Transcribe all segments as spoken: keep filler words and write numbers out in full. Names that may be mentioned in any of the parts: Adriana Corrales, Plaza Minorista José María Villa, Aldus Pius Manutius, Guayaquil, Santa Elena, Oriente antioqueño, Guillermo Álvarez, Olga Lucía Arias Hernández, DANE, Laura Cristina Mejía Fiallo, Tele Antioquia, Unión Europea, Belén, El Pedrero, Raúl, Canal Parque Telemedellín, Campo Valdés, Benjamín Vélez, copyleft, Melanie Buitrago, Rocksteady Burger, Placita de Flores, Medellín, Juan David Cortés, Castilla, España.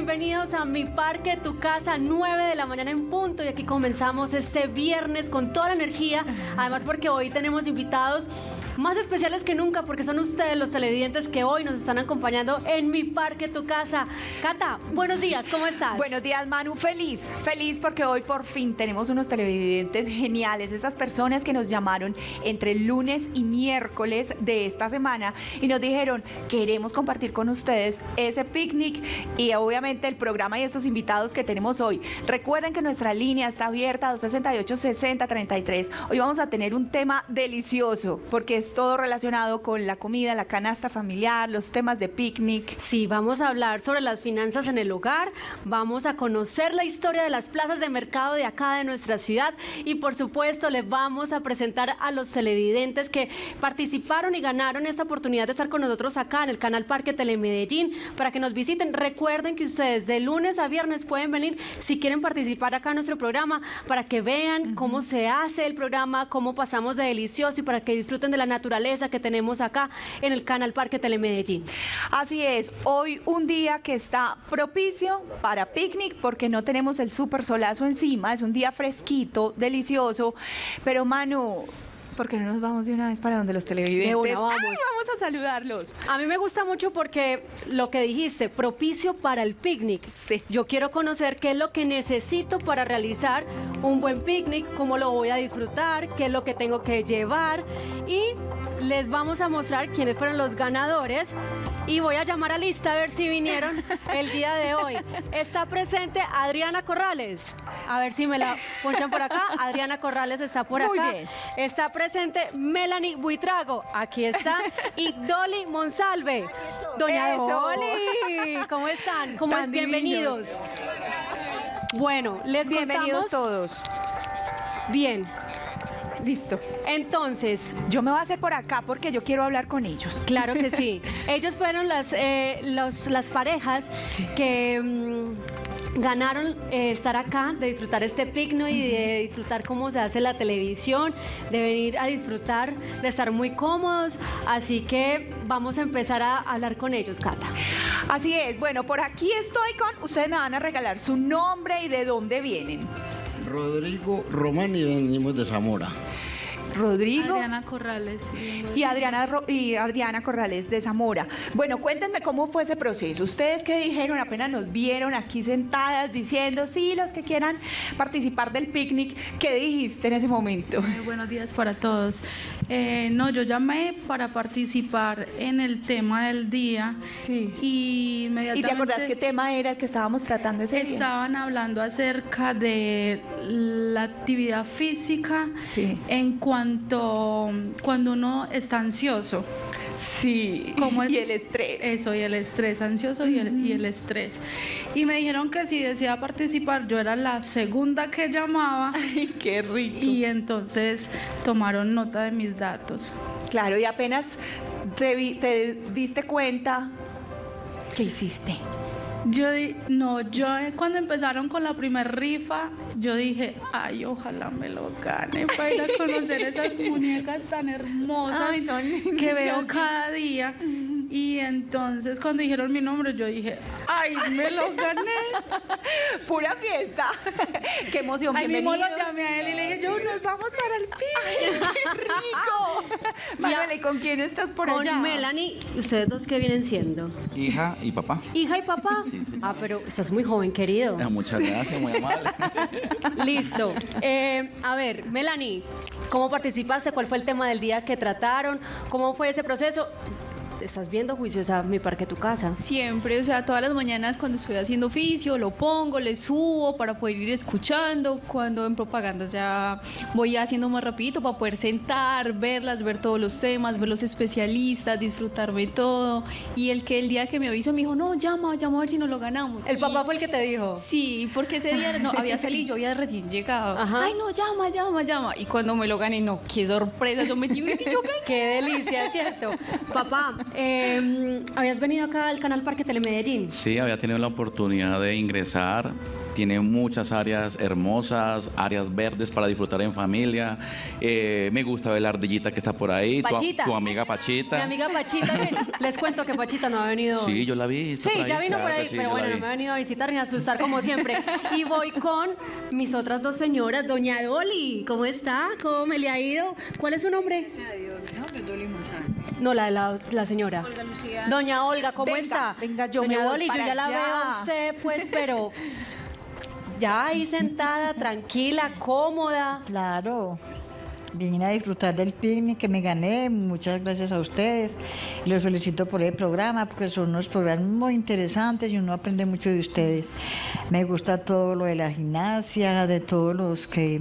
bienvenidos a Mi Parque Tu Casa, nueve de la mañana en punto, y aquí comenzamos este viernes con toda la energía, además porque hoy tenemos invitados más especiales que nunca, porque son ustedes los televidentes que hoy nos están acompañando en Mi Parque Tu Casa. Cata, buenos días, ¿cómo estás? Buenos días, Manu, feliz, feliz porque hoy por fin tenemos unos televidentes geniales, esas personas que nos llamaron entre lunes y miércoles de esta semana y nos dijeron, queremos compartir con ustedes ese picnic y obviamente el programa y esos invitados que tenemos hoy. Recuerden que nuestra línea está abierta dos sesenta y ocho, sesenta, treinta y tres. Hoy vamos a tener un tema delicioso, porque es todo relacionado con la comida, la canasta familiar, los temas de picnic. Sí, vamos a hablar sobre las finanzas en el hogar, vamos a conocer la historia de las plazas de mercado de acá de nuestra ciudad y por supuesto les vamos a presentar a los televidentes que participaron y ganaron esta oportunidad de estar con nosotros acá en el Canal Parque Telemedellín para que nos visiten. Recuerden que ustedes de lunes a viernes pueden venir si quieren participar acá en nuestro programa para que vean cómo se hace el programa, cómo pasamos de delicioso y para que disfruten de la naturaleza que tenemos acá en el Canal Parque Telemedellín. Así es, hoy un día que está propicio para picnic porque no tenemos el súper solazo encima, es un día fresquito, delicioso, pero Manu, porque no nos vamos de una vez para donde los televidentes. Bueno, vamos. Ay, vamos a saludarlos. A mí me gusta mucho porque lo que dijiste, propicio para el picnic. Sí. Yo quiero conocer qué es lo que necesito para realizar un buen picnic, cómo lo voy a disfrutar, qué es lo que tengo que llevar y les vamos a mostrar quiénes fueron los ganadores y voy a llamar a lista a ver si vinieron el día de hoy. Está presente Adriana Corrales. A ver si me la ponchan por acá. Adriana Corrales está por acá. Muy bien. Está presente Presente Melanie Buitrago, aquí está, y Dolly Monsalve. Doña Eso. Dolly, ¿cómo están? ¿Cómo es? Bienvenidos. Bueno, les bienvenidos contamos todos. Bien. Listo. Entonces, yo me voy a hacer por acá porque yo quiero hablar con ellos. Claro que sí. Ellos fueron las, eh, los, las parejas que mmm, ganaron eh, estar acá, de disfrutar este picnic y de disfrutar cómo se hace la televisión, de venir a disfrutar, de estar muy cómodos. Así que vamos a empezar a hablar con ellos, Cata. Así es. Bueno, por aquí estoy con... Ustedes me van a regalar su nombre y de dónde vienen. Rodrigo Román y venimos de Zamora. Rodrigo. Adriana Corrales. Y Adriana, y Adriana Corrales de Zamora. Bueno, cuéntenme cómo fue ese proceso. ¿Ustedes qué dijeron? Apenas nos vieron aquí sentadas diciendo, sí, los que quieran participar del picnic. ¿Qué dijiste en ese momento? Eh, buenos días para todos. Eh, no, yo llamé para participar en el tema del día. Sí. Y inmediatamente... ¿Y te acordás qué tema era el que estábamos tratando ese día? Estaban hablando acerca de la actividad física. Sí. En cuanto Cuando, cuando uno está ansioso. Sí, ¿cómo es? Y el estrés. Eso, y el estrés, ansioso y el, y el estrés. Y me dijeron que si deseaba participar, yo era la segunda que llamaba. Ay, qué rico. Y entonces tomaron nota de mis datos. Claro, y apenas te, vi, te diste cuenta, ¿qué hiciste? Yo, no, yo cuando empezaron con la primer rifa, yo dije, ay, ojalá me lo gane para ir a conocer esas muñecas tan hermosas ay, no, que veo cada día. Y entonces cuando dijeron mi nombre, yo dije, ay, me lo gané. Pura fiesta. Qué emoción. Ahí mismo lo llamé a él y le dije, yo, nos vamos para el pibe. Ay, qué rico. Manuel, ¿y con quién estás por allá? Con Melanie. ¿Ustedes dos qué vienen siendo? Hija y papá. Hija y papá. Sí, sí. Ah, pero estás muy joven, querido. Eh, muchas gracias, muy amable. Listo. Eh, a ver, Melanie, ¿cómo participaste? ¿Cuál fue el tema del día que trataron? ¿Cómo fue ese proceso? ¿Estás viendo juiciosa Mi Parque Tu Casa? Siempre, o sea, todas las mañanas cuando estoy haciendo oficio, lo pongo, le subo para poder ir escuchando, cuando en propagandas ya voy haciendo más rapidito para poder sentar, verlas, ver todos los temas, ver los especialistas, disfrutarme todo. Y el que el día que me avisó me dijo, no, llama, llama a ver si nos lo ganamos. ¿El y... papá fue el que te dijo? Sí, porque ese día no, había salido, yo había recién llegado. Ajá. Ay, no, llama, llama, llama. Y cuando me lo gané, no, qué sorpresa, yo me tiré y yo gané. Qué delicia, ¿cierto? Papá, Eh, ¿habías venido acá al Canal Parque Telemedellín? Sí, había tenido la oportunidad de ingresar Tiene muchas áreas hermosas, áreas verdes para disfrutar en familia. Eh, me gusta ver la ardillita que está por ahí. Pachita. Tu, tu amiga Pachita. Mi amiga Pachita. Les cuento que Pachita no ha venido. Sí, yo la vi. Sí, ya vino por ahí, pero bueno, no me ha venido a visitar ni a asustar como siempre. Y voy con mis otras dos señoras. Doña Dolly, ¿cómo está? ¿Cómo me le ha ido? ¿Cuál es su nombre? Dolly Monsalve. No, la de la, la señora. Olga Lucía. Doña Olga, ¿cómo venga, está? Venga, yo Doña me voy Dolly, para yo ya la allá. Veo a usted, pues, pero... Ya ahí sentada, tranquila, cómoda. Claro, vine a disfrutar del picnic que me gané, muchas gracias a ustedes. Los felicito por el programa, porque son unos programas muy interesantes y uno aprende mucho de ustedes. Me gusta todo lo de la gimnasia, de todos los que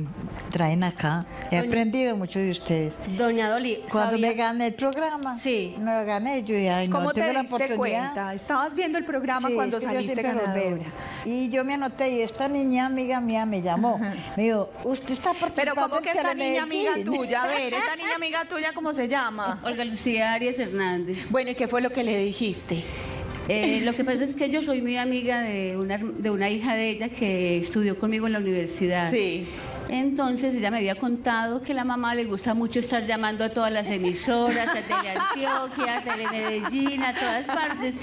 traen acá. He Doña, aprendido mucho de ustedes. Doña Dolly, cuando sabía... me gané el programa, sí. me lo gané, yo dije, ay, no, ¿cómo te diste la oportunidad? Cuenta? Estabas viendo el programa sí, cuando es que saliste ganadora. Y yo me anoté, y esta niña amiga mía me llamó. Me dijo, usted está participando. Pero ¿cómo que esta niña amiga tuya? A ver, esta niña amiga tuya, ¿cómo se llama? Olga Lucía Arias Hernández. Bueno, ¿y qué fue lo que le dijiste? Eh, lo que pasa es que yo soy muy amiga de una, de una hija de ella que estudió conmigo en la universidad. Sí. Entonces ella me había contado que a la mamá le gusta mucho estar llamando a todas las emisoras, a Tele Antioquia, a Tele Medellín, a todas partes.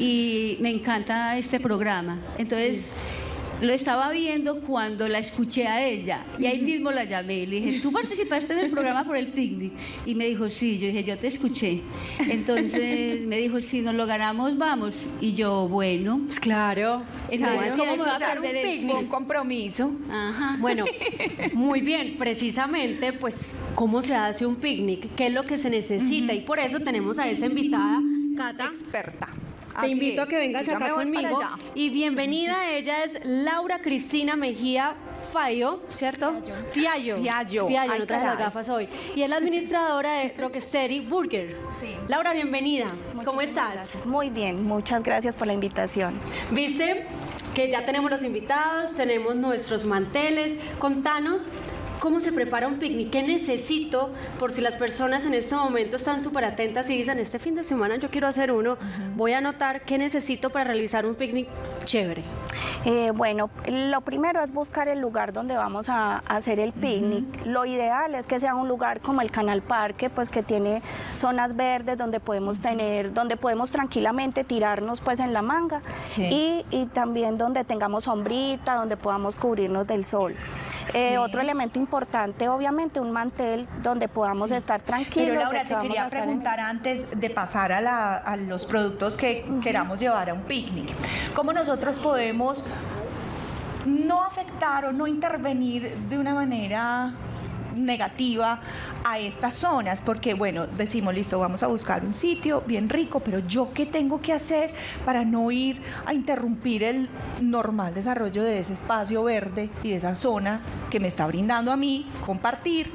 Y me encanta este programa. Entonces... Sí. Lo estaba viendo cuando la escuché a ella y ahí mismo la llamé y le dije, ¿tú participaste del programa por el picnic? Y me dijo, sí. Yo dije, yo te escuché. Entonces me dijo, sí, nos lo ganamos, vamos. Y yo, bueno. Pues claro. Entonces, claro. ¿Cómo me va a perder un picnic? Un compromiso. Ajá. Bueno, muy bien. Precisamente, pues, ¿cómo se hace un picnic? ¿Qué es lo que se necesita? Uh-huh. Y por eso tenemos a esa invitada, Cata. Experta. Te Así invito es. a que vengas acá conmigo. Y bienvenida, ella es Laura Cristina Mejía Fiallo, ¿cierto? Fiallo. Fiallo. Fiallo, no traje las gafas hoy. Y es la administradora de Rocksteady Burger. Sí. Laura, bienvenida. Muchísimas ¿Cómo estás? Gracias. Muy bien, muchas gracias por la invitación. ¿Viste que ya tenemos los invitados, tenemos nuestros manteles? Contanos. ¿Cómo se prepara un picnic? ¿Qué necesito? Por si las personas en este momento están súper atentas y dicen, este fin de semana yo quiero hacer uno, uh-huh. voy a anotar qué necesito para realizar un picnic chévere. Eh, bueno, lo primero es buscar el lugar donde vamos a hacer el picnic. Uh-huh. Lo ideal es que sea un lugar como el Canal Parque, pues que tiene zonas verdes donde podemos tener, donde podemos tranquilamente tirarnos pues en la manga sí. y, y también donde tengamos sombrita, donde podamos cubrirnos del sol. Sí. Eh, otro elemento importante, obviamente, un mantel donde podamos sí. estar tranquilos. Pero Laura, te quería preguntar en... antes de pasar a, la, a los productos que uh-huh. queramos llevar a un picnic. ¿Cómo nosotros podemos no afectar o no intervenir de una manera negativa a estas zonas? Porque, bueno, decimos, listo, vamos a buscar un sitio bien rico, pero ¿yo qué tengo que hacer para no ir a interrumpir el normal desarrollo de ese espacio verde y de esa zona que me está brindando a mí compartir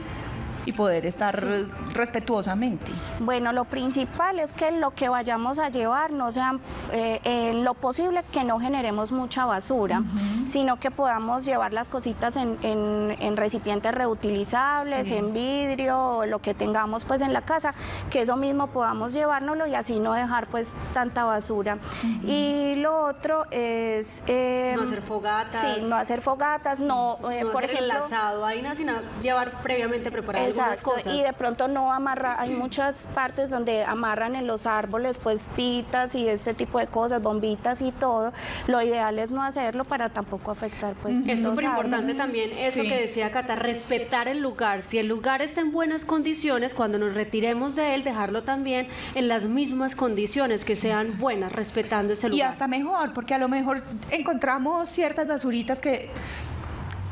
y poder estar sí. respetuosamente? Bueno, lo principal es que lo que vayamos a llevar no sean eh, eh, lo posible que no generemos mucha basura, uh-huh. sino que podamos llevar las cositas en, en, en recipientes reutilizables, sí. en vidrio, lo que tengamos pues en la casa, que eso mismo podamos llevárnoslo y así no dejar pues tanta basura. Uh-huh. Y lo otro es... Eh, no hacer fogatas. Sí, no hacer fogatas, no... Eh, no por hacer ejemplo, enlazado, ahí no, sino llevar previamente preparado. Exacto, y de pronto no amarrar, hay muchas partes donde amarran en los árboles pues pitas y este tipo de cosas, bombitas y todo, lo ideal es no hacerlo para tampoco afectar pues. Es súper importante también eso sí. que decía Cata, respetar el lugar, si el lugar está en buenas condiciones, cuando nos retiremos de él, dejarlo también en las mismas condiciones, que sean buenas, respetando ese lugar. Y hasta mejor, porque a lo mejor encontramos ciertas basuritas que...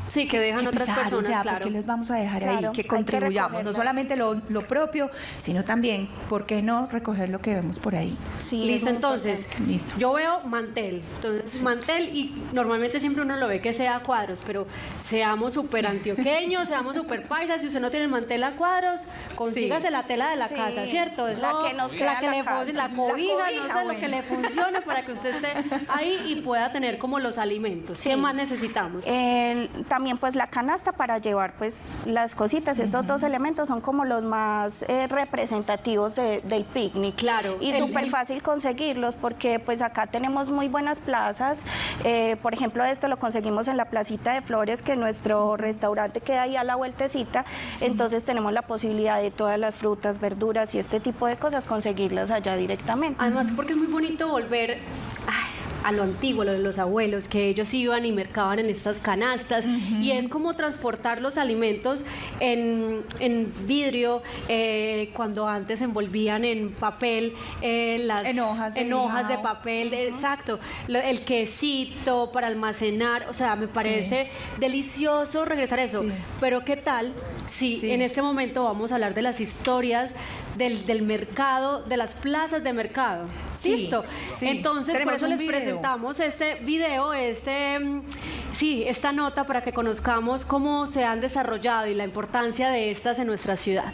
Sí, que dejan que otras pesar, personas, o sea, claro. ¿Por qué les vamos a dejar claro, ahí? Que contribuyamos, que no solamente lo, lo propio, sino también, ¿por qué no recoger lo que vemos por ahí? Sí, listo, entonces, listo. Yo veo mantel, entonces sí. mantel y normalmente siempre uno lo ve que sea a cuadros, pero seamos súper antioqueños, seamos súper paisas, si usted no tiene el mantel a cuadros, consígase sí. la tela de la sí. casa, ¿cierto? Eso, la que nos queda la que la le casa. La cobija, la cobija, no sé, bueno. lo que le funcione para que usted esté ahí y pueda tener como los alimentos. Sí. ¿Qué más necesitamos? El, también también pues la canasta para llevar pues las cositas. Estos uh-huh. dos elementos son como los más eh, representativos de, del picnic. Claro. Y súper fácil conseguirlos porque pues acá tenemos muy buenas plazas. Eh, por ejemplo, esto lo conseguimos en la Placita de Flores, que nuestro restaurante queda ahí a la vueltecita. Sí. Entonces tenemos la posibilidad de todas las frutas, verduras y este tipo de cosas conseguirlas allá directamente. Además porque es muy bonito volver... Ay, a lo antiguo, lo de los abuelos, que ellos iban y mercaban en estas canastas, uh-huh. y es como transportar los alimentos en, en vidrio, eh, cuando antes envolvían en papel, eh, las, en hojas de, en hojas de papel, uh-huh. exacto, lo, el quesito para almacenar, o sea, me parece sí. delicioso regresar a eso, sí. pero qué tal si sí. en este momento vamos a hablar de las historias del, del mercado, de las plazas de mercado. Sí, listo. Sí. Entonces, por eso les video. presentamos este video, este, sí, esta nota para que conozcamos cómo se han desarrollado y la importancia de estas en nuestra ciudad.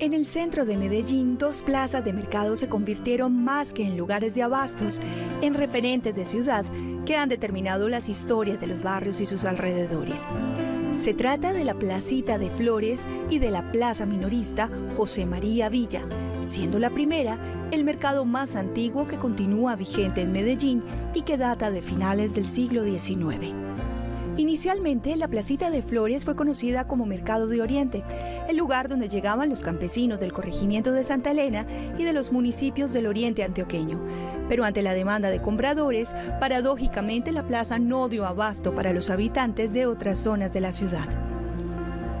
En el centro de Medellín, dos plazas de mercado se convirtieron más que en lugares de abastos, en referentes de ciudad que han determinado las historias de los barrios y sus alrededores. Se trata de la Placita de Flores y de la Plaza Minorista José María Villa, siendo la primera el mercado más antiguo que continúa vigente en Medellín y que data de finales del siglo diecinueve. Inicialmente, la Placita de Flores fue conocida como Mercado de Oriente, el lugar donde llegaban los campesinos del corregimiento de Santa Elena y de los municipios del Oriente antioqueño. Pero ante la demanda de compradores, paradójicamente la plaza no dio abasto para los habitantes de otras zonas de la ciudad.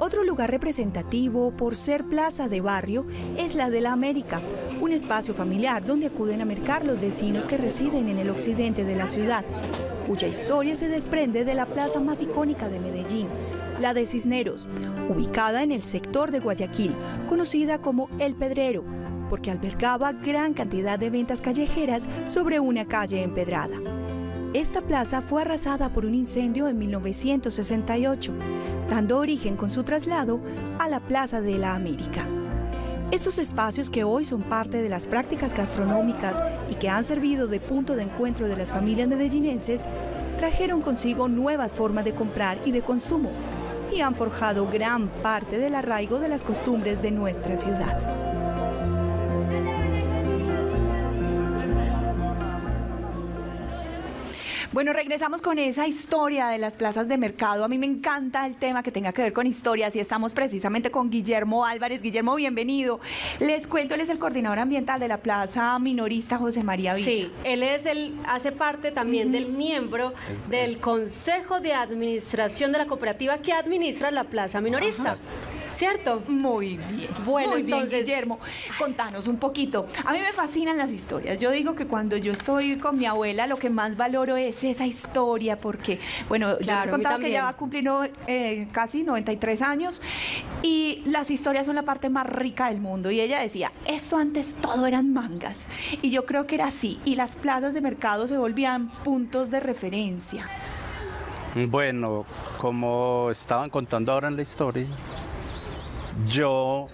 Otro lugar representativo por ser plaza de barrio es la de la América, un espacio familiar donde acuden a mercar los vecinos que residen en el occidente de la ciudad, cuya historia se desprende de la plaza más icónica de Medellín, la de Cisneros, ubicada en el sector de Guayaquil, conocida como El Pedrero, porque albergaba gran cantidad de ventas callejeras sobre una calle empedrada. Esta plaza fue arrasada por un incendio en mil novecientos sesenta y ocho, dando origen con su traslado a la Plaza de la América. Estos espacios que hoy son parte de las prácticas gastronómicas y que han servido de punto de encuentro de las familias medellinenses, trajeron consigo nuevas formas de comprar y de consumo y han forjado gran parte del arraigo de las costumbres de nuestra ciudad. Bueno, regresamos con esa historia de las plazas de mercado. A mí me encanta el tema que tenga que ver con historias y estamos precisamente con Guillermo Álvarez. Guillermo, bienvenido. Les cuento, él es el coordinador ambiental de la Plaza Minorista José María Villa. Sí, él es el, hace parte también uh-huh. del miembro es, del es. Consejo de Administración de la Cooperativa que administra la Plaza Minorista. Ajá. ¿Cierto? Muy bien. Bueno, muy bien, entonces... Guillermo, contanos un poquito. A mí me fascinan las historias. Yo digo que cuando yo estoy con mi abuela, lo que más valoro es esa historia, porque, bueno, claro, yo les he contado que ya va a cumplir no, eh, casi noventa y tres años, y las historias son la parte más rica del mundo. Y ella decía, eso antes todo eran mangas. Y yo creo que era así. Y las plazas de mercado se volvían puntos de referencia. Bueno, como estaban contando ahora en la historia... Yo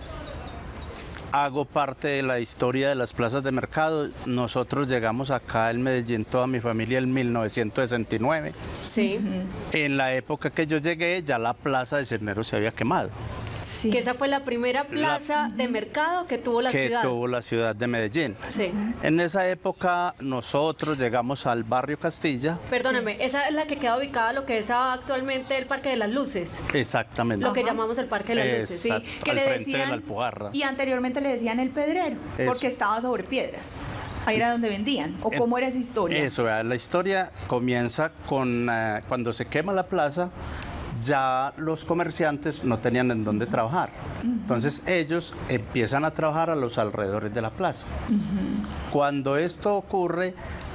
hago parte de la historia de las plazas de mercado. Nosotros llegamos acá en Medellín, toda mi familia, en mil novecientos sesenta y nueve. Sí. En la época que yo llegué, ya la Plaza de Cisneros se había quemado. Sí. Que esa fue la primera plaza la, de mercado que tuvo la que ciudad. Que tuvo la ciudad de Medellín. Sí. En esa época nosotros llegamos al barrio Castilla. Perdóname, sí. esa es la que queda ubicada lo que es actualmente el Parque de las Luces. Exactamente. Lo Ajá. que llamamos el Parque de las Luces. Exacto, sí. Que al le frente decían, de la Alpujarra. Y anteriormente le decían el Pedrero, Eso. porque estaba sobre piedras. Ahí era donde vendían, ¿o cómo era esa historia? Eso, la historia comienza con eh, cuando se quema la plaza. Ya los comerciantes no tenían en dónde trabajar, uh-huh. entonces ellos empiezan a trabajar a los alrededores de la plaza. Uh-huh. Cuando esto ocurre,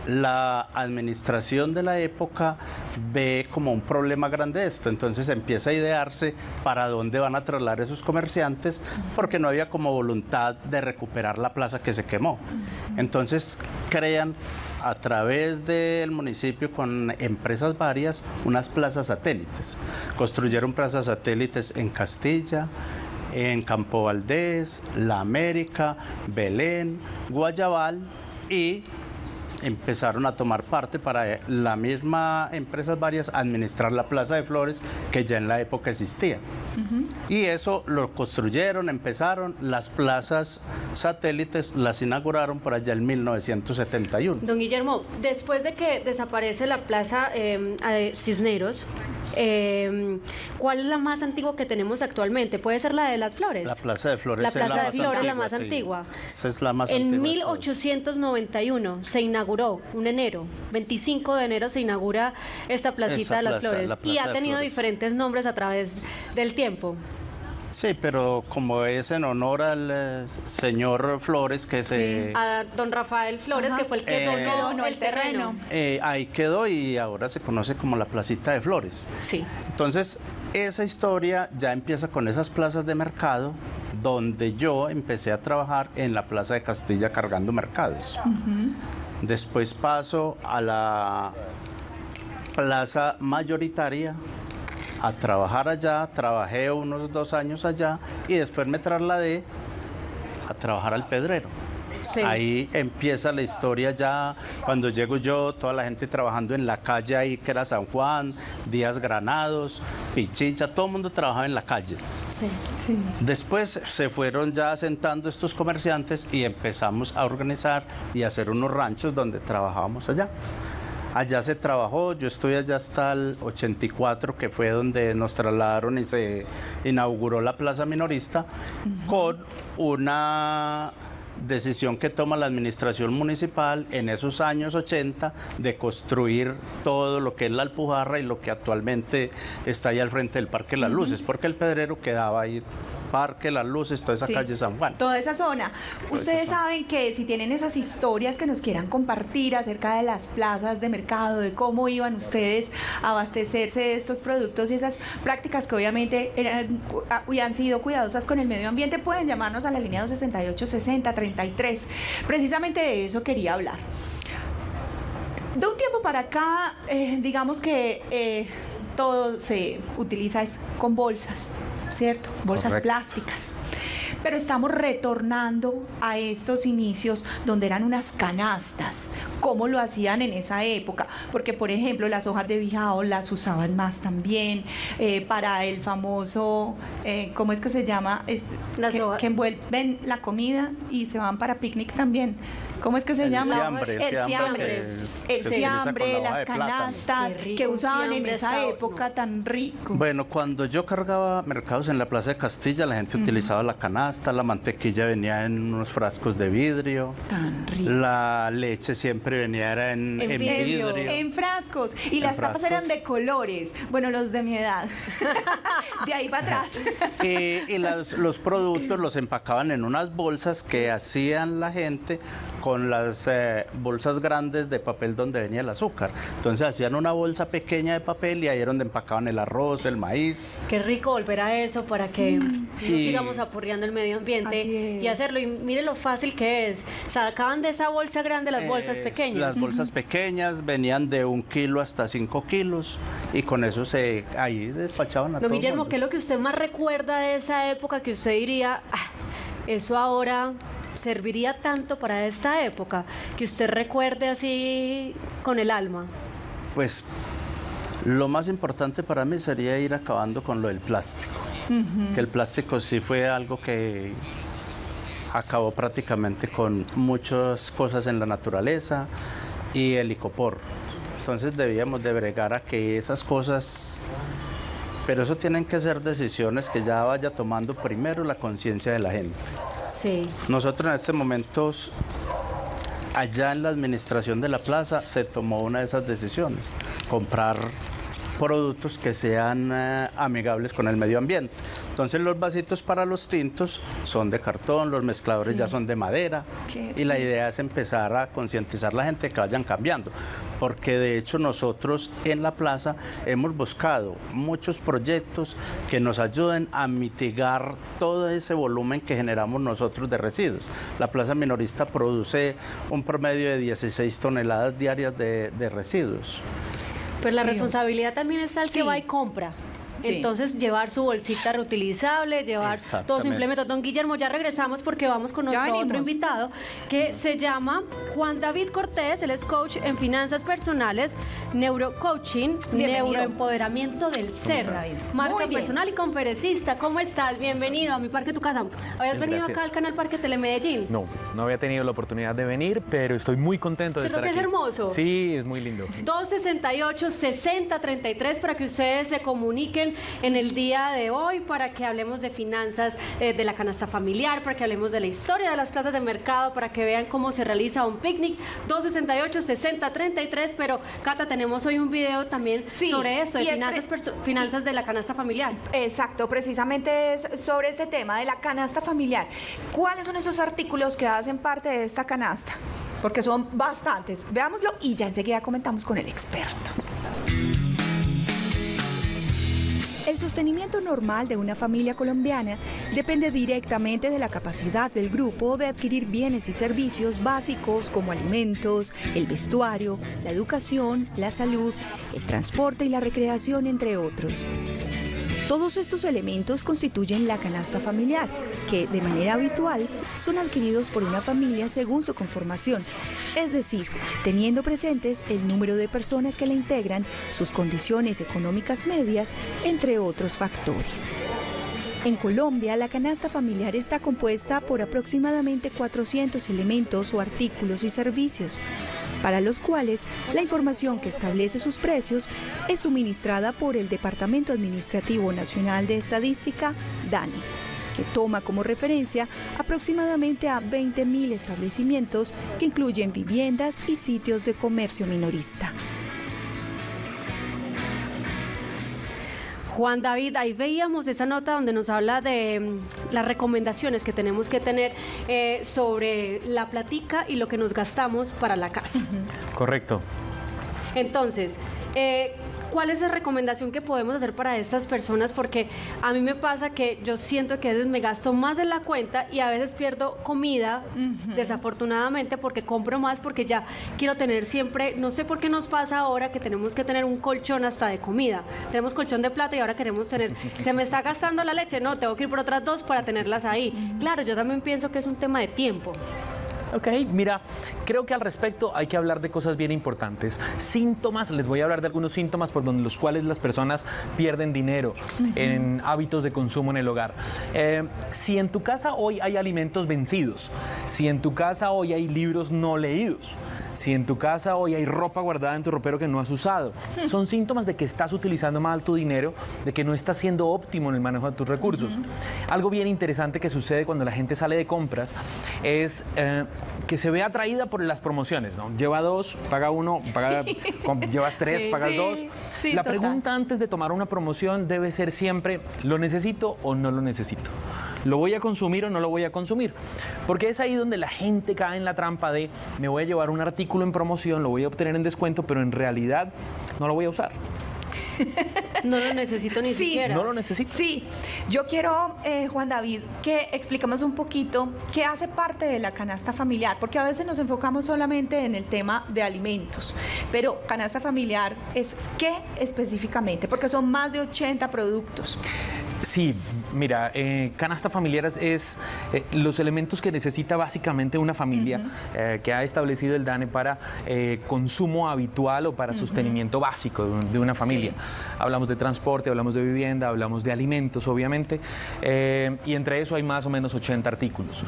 la administración de la época ve como un problema grande esto, entonces empieza a idearse para dónde van a trasladar esos comerciantes, porque no había como voluntad de recuperar la plaza que se quemó. Entonces crean a través del municipio con empresas varias unas plazas satélites, construyeron plazas satélites en Castilla, en Campo Valdés, La América, Belén, Guayabal y empezaron a tomar parte para la misma empresas varias administrar la Plaza de Flores que ya en la época existía. Uh-huh. Y eso lo construyeron, empezaron, las plazas satélites las inauguraron por allá en mil novecientos setenta y uno. Don Guillermo, después de que desaparece la Plaza eh, Cisneros, eh, ¿cuál es la más antigua que tenemos actualmente? ¿Puede ser la de las Flores? La Plaza de Flores la Plaza es la de más Flores, antigua. La más sí. antigua. Esa es la más en antigua. En mil ochocientos noventa y uno se inauguró un enero, veinticinco de enero se inaugura esta placita de las Flores y ha tenido diferentes nombres a través del tiempo. Sí, pero como es en honor al eh, señor Flores que se... Sí, a don Rafael Flores, ajá, que fue el que eh, donó el terreno. Eh, ahí quedó y ahora se conoce como la Placita de Flores. Sí. Entonces, esa historia ya empieza con esas plazas de mercado, donde yo empecé a trabajar en la Plaza de Castilla cargando mercados. Uh-huh. Después paso a la plaza mayoritaria a trabajar allá, trabajé unos dos años allá y después me trasladé a trabajar al Pedrero. Sí. Ahí empieza la historia ya, cuando llego yo, toda la gente trabajando en la calle ahí, que era San Juan, Díaz Granados, Pichincha, todo el mundo trabajaba en la calle. Sí, sí. Después se fueron ya asentando estos comerciantes y empezamos a organizar y a hacer unos ranchos donde trabajábamos allá. Allá se trabajó, yo estuve allá hasta el ochenta y cuatro, que fue donde nos trasladaron y se inauguró la Plaza Minorista, uh-huh, con una decisión que toma la administración municipal en esos años ochenta de construir todo lo que es la Alpujarra y lo que actualmente está ahí al frente del Parque de las Luces, porque el Pedrero quedaba ahí, Parque de las Luces, toda esa sí, calle San Juan. Toda esa zona. Toda Ustedes esa zona. Saben que si tienen esas historias que nos quieran compartir acerca de las plazas de mercado, de cómo iban ustedes a abastecerse de estos productos y esas prácticas que obviamente eran, han sido cuidadosas con el medio ambiente, pueden llamarnos a la línea dos sesenta y ocho sesenta treinta y tres. Precisamente de eso quería hablar. De un tiempo para acá, eh, digamos que eh, todo se utiliza es con bolsas, ¿cierto? Bolsas Correcto. Plásticas. Pero estamos retornando a estos inicios donde eran unas canastas. ¿Cómo lo hacían en esa época? Porque, por ejemplo, las hojas de bijao las usaban más también eh, para el famoso, eh, ¿cómo es que se llama? Es, las que, que envuelven la comida y se van para picnic también. ¿Cómo es que se el llama? Fiambre, el fiambre. fiambre el se fiambre, se las canastas rico, que usaban en esa época no. tan rico. Bueno, cuando yo cargaba mercados en la Plaza de Castilla, la gente uh-huh. utilizaba la canasta, la mantequilla venía en unos frascos de vidrio. Tan rico. La leche siempre venía era en, en, en vidrio. vidrio. En frascos. Y en las frascos. Tapas eran de colores. Bueno, los de mi edad. De ahí para atrás. Y, y los, los productos los empacaban en unas bolsas que hacían la gente con con las eh, bolsas grandes de papel donde venía el azúcar. Entonces hacían una bolsa pequeña de papel y ahí era donde empacaban el arroz, el maíz. Qué rico volver a eso para que mm. no y... sigamos aporreando el medio ambiente y hacerlo. Y mire lo fácil que es. Sacaban de esa bolsa grande las bolsas eh, pequeñas. Las bolsas pequeñas venían de un kilo hasta cinco kilos y con eso se ahí despachaban a todo el mundo. Don Guillermo, ¿qué es lo que usted más recuerda de esa época que usted diría, ah, eso ahora serviría tanto para esta época, que usted recuerde así con el alma? Pues lo más importante para mí sería ir acabando con lo del plástico, uh-huh. que el plástico sí fue algo que acabó prácticamente con muchas cosas en la naturaleza y el icopor. Entonces debíamos de bregar a que esas cosas... Pero eso tienen que ser decisiones que ya vaya tomando primero la conciencia de la gente. Sí. Nosotros en este momento, allá en la administración de la plaza, se tomó una de esas decisiones, comprar productos que sean eh, amigables con el medio ambiente. Entonces los vasitos para los tintos son de cartón, los mezcladores sí. ya son de madera. Qué y la idea es empezar a concientizar a la gente que vayan cambiando, porque de hecho nosotros en la plaza hemos buscado muchos proyectos que nos ayuden a mitigar todo ese volumen que generamos nosotros de residuos. La Plaza Minorista produce un promedio de dieciséis toneladas diarias de, de residuos. Pero la responsabilidad también es al que sí. va y compra. Sí. Entonces, llevar su bolsita reutilizable, llevar todo su implemento. Don Guillermo, ya regresamos porque vamos con nuestro otro invitado que se llama Juan David Cortés. Él es coach en finanzas personales, neurocoaching, neuroempoderamiento del ser, marca personal y conferencista. ¿Cómo estás? Bienvenido a Mi Parque Tu Casa. ¿Habías venido acá al Canal Parque Telemedellín? No, no había tenido la oportunidad de venir, pero estoy muy contento de estar aquí. ¿Cierto que es hermoso? Sí, es muy lindo. dos sesenta y ocho, sesenta treinta y tres para que ustedes se comuniquen en el día de hoy, para que hablemos de finanzas, eh, de la canasta familiar, para que hablemos de la historia de las plazas de mercado, para que vean cómo se realiza un picnic. Dos sesenta y ocho, sesenta treinta y tres. Pero Cata, tenemos hoy un video también sí, sobre esto, de finanzas, finanzas de la canasta familiar. Exacto, precisamente es sobre este tema de la canasta familiar. ¿Cuáles son esos artículos que hacen parte de esta canasta? Porque son bastantes. Veámoslo y ya enseguida comentamos con el experto. El sostenimiento normal de una familia colombiana depende directamente de la capacidad del grupo de adquirir bienes y servicios básicos como alimentos, el vestuario, la educación, la salud, el transporte y la recreación, entre otros. Todos estos elementos constituyen la canasta familiar, que de manera habitual son adquiridos por una familia según su conformación, es decir, teniendo presentes el número de personas que la integran, sus condiciones económicas medias, entre otros factores. En Colombia, la canasta familiar está compuesta por aproximadamente cuatrocientos elementos o artículos y servicios, para los cuales la información que establece sus precios es suministrada por el Departamento Administrativo Nacional de Estadística, DANE, que toma como referencia aproximadamente a veinte mil establecimientos que incluyen viviendas y sitios de comercio minorista. Juan David, ahí veíamos esa nota donde nos habla de um, las recomendaciones que tenemos que tener eh, sobre la platica y lo que nos gastamos para la casa. Uh-huh. Correcto. Entonces, eh, ¿cuál es la recomendación que podemos hacer para estas personas? Porque a mí me pasa que yo siento que a veces me gasto más de la cuenta y a veces pierdo comida, uh-huh, desafortunadamente, porque compro más, porque ya quiero tener siempre, no sé por qué nos pasa ahora que tenemos que tener un colchón hasta de comida. Tenemos colchón de plata y ahora queremos tener, se me está gastando la leche, no, tengo que ir por otras dos para tenerlas ahí. Uh-huh. Claro, yo también pienso que es un tema de tiempo. Ok, mira, creo que al respecto hay que hablar de cosas bien importantes. Síntomas, les voy a hablar de algunos síntomas por donde los cuales las personas pierden dinero en hábitos de consumo en el hogar. Eh, si en tu casa hoy hay alimentos vencidos, si en tu casa hoy hay libros no leídos, si en tu casa hoy hay ropa guardada en tu ropero que no has usado, son síntomas de que estás utilizando mal tu dinero, de que no estás siendo óptimo en el manejo de tus recursos. Uh-huh. Algo bien interesante que sucede cuando la gente sale de compras es eh, que se ve atraída por las promociones, ¿no? Lleva dos, paga uno, paga, llevas tres, sí, pagas sí, dos. Sí, la total. Pregunta antes de tomar una promoción debe ser siempre, ¿lo necesito o no lo necesito? ¿Lo voy a consumir o no lo voy a consumir? Porque es ahí donde la gente cae en la trampa de me voy a llevar un artículo en promoción, lo voy a obtener en descuento, pero en realidad no lo voy a usar. No lo necesito ni sí, siquiera. No lo necesito. Sí, yo quiero, eh, Juan David, que expliquemos un poquito qué hace parte de la canasta familiar, porque a veces nos enfocamos solamente en el tema de alimentos, pero canasta familiar es qué específicamente, porque son más de ochenta productos. Sí, mira, eh, canasta familiar es eh, los elementos que necesita básicamente una familia, uh-huh, eh, que ha establecido el DANE para eh, consumo habitual o para, uh-huh, sostenimiento básico de, un, de una familia. Sí. Hablamos de transporte, hablamos de vivienda, hablamos de alimentos, obviamente, eh, y entre eso hay más o menos ochenta artículos.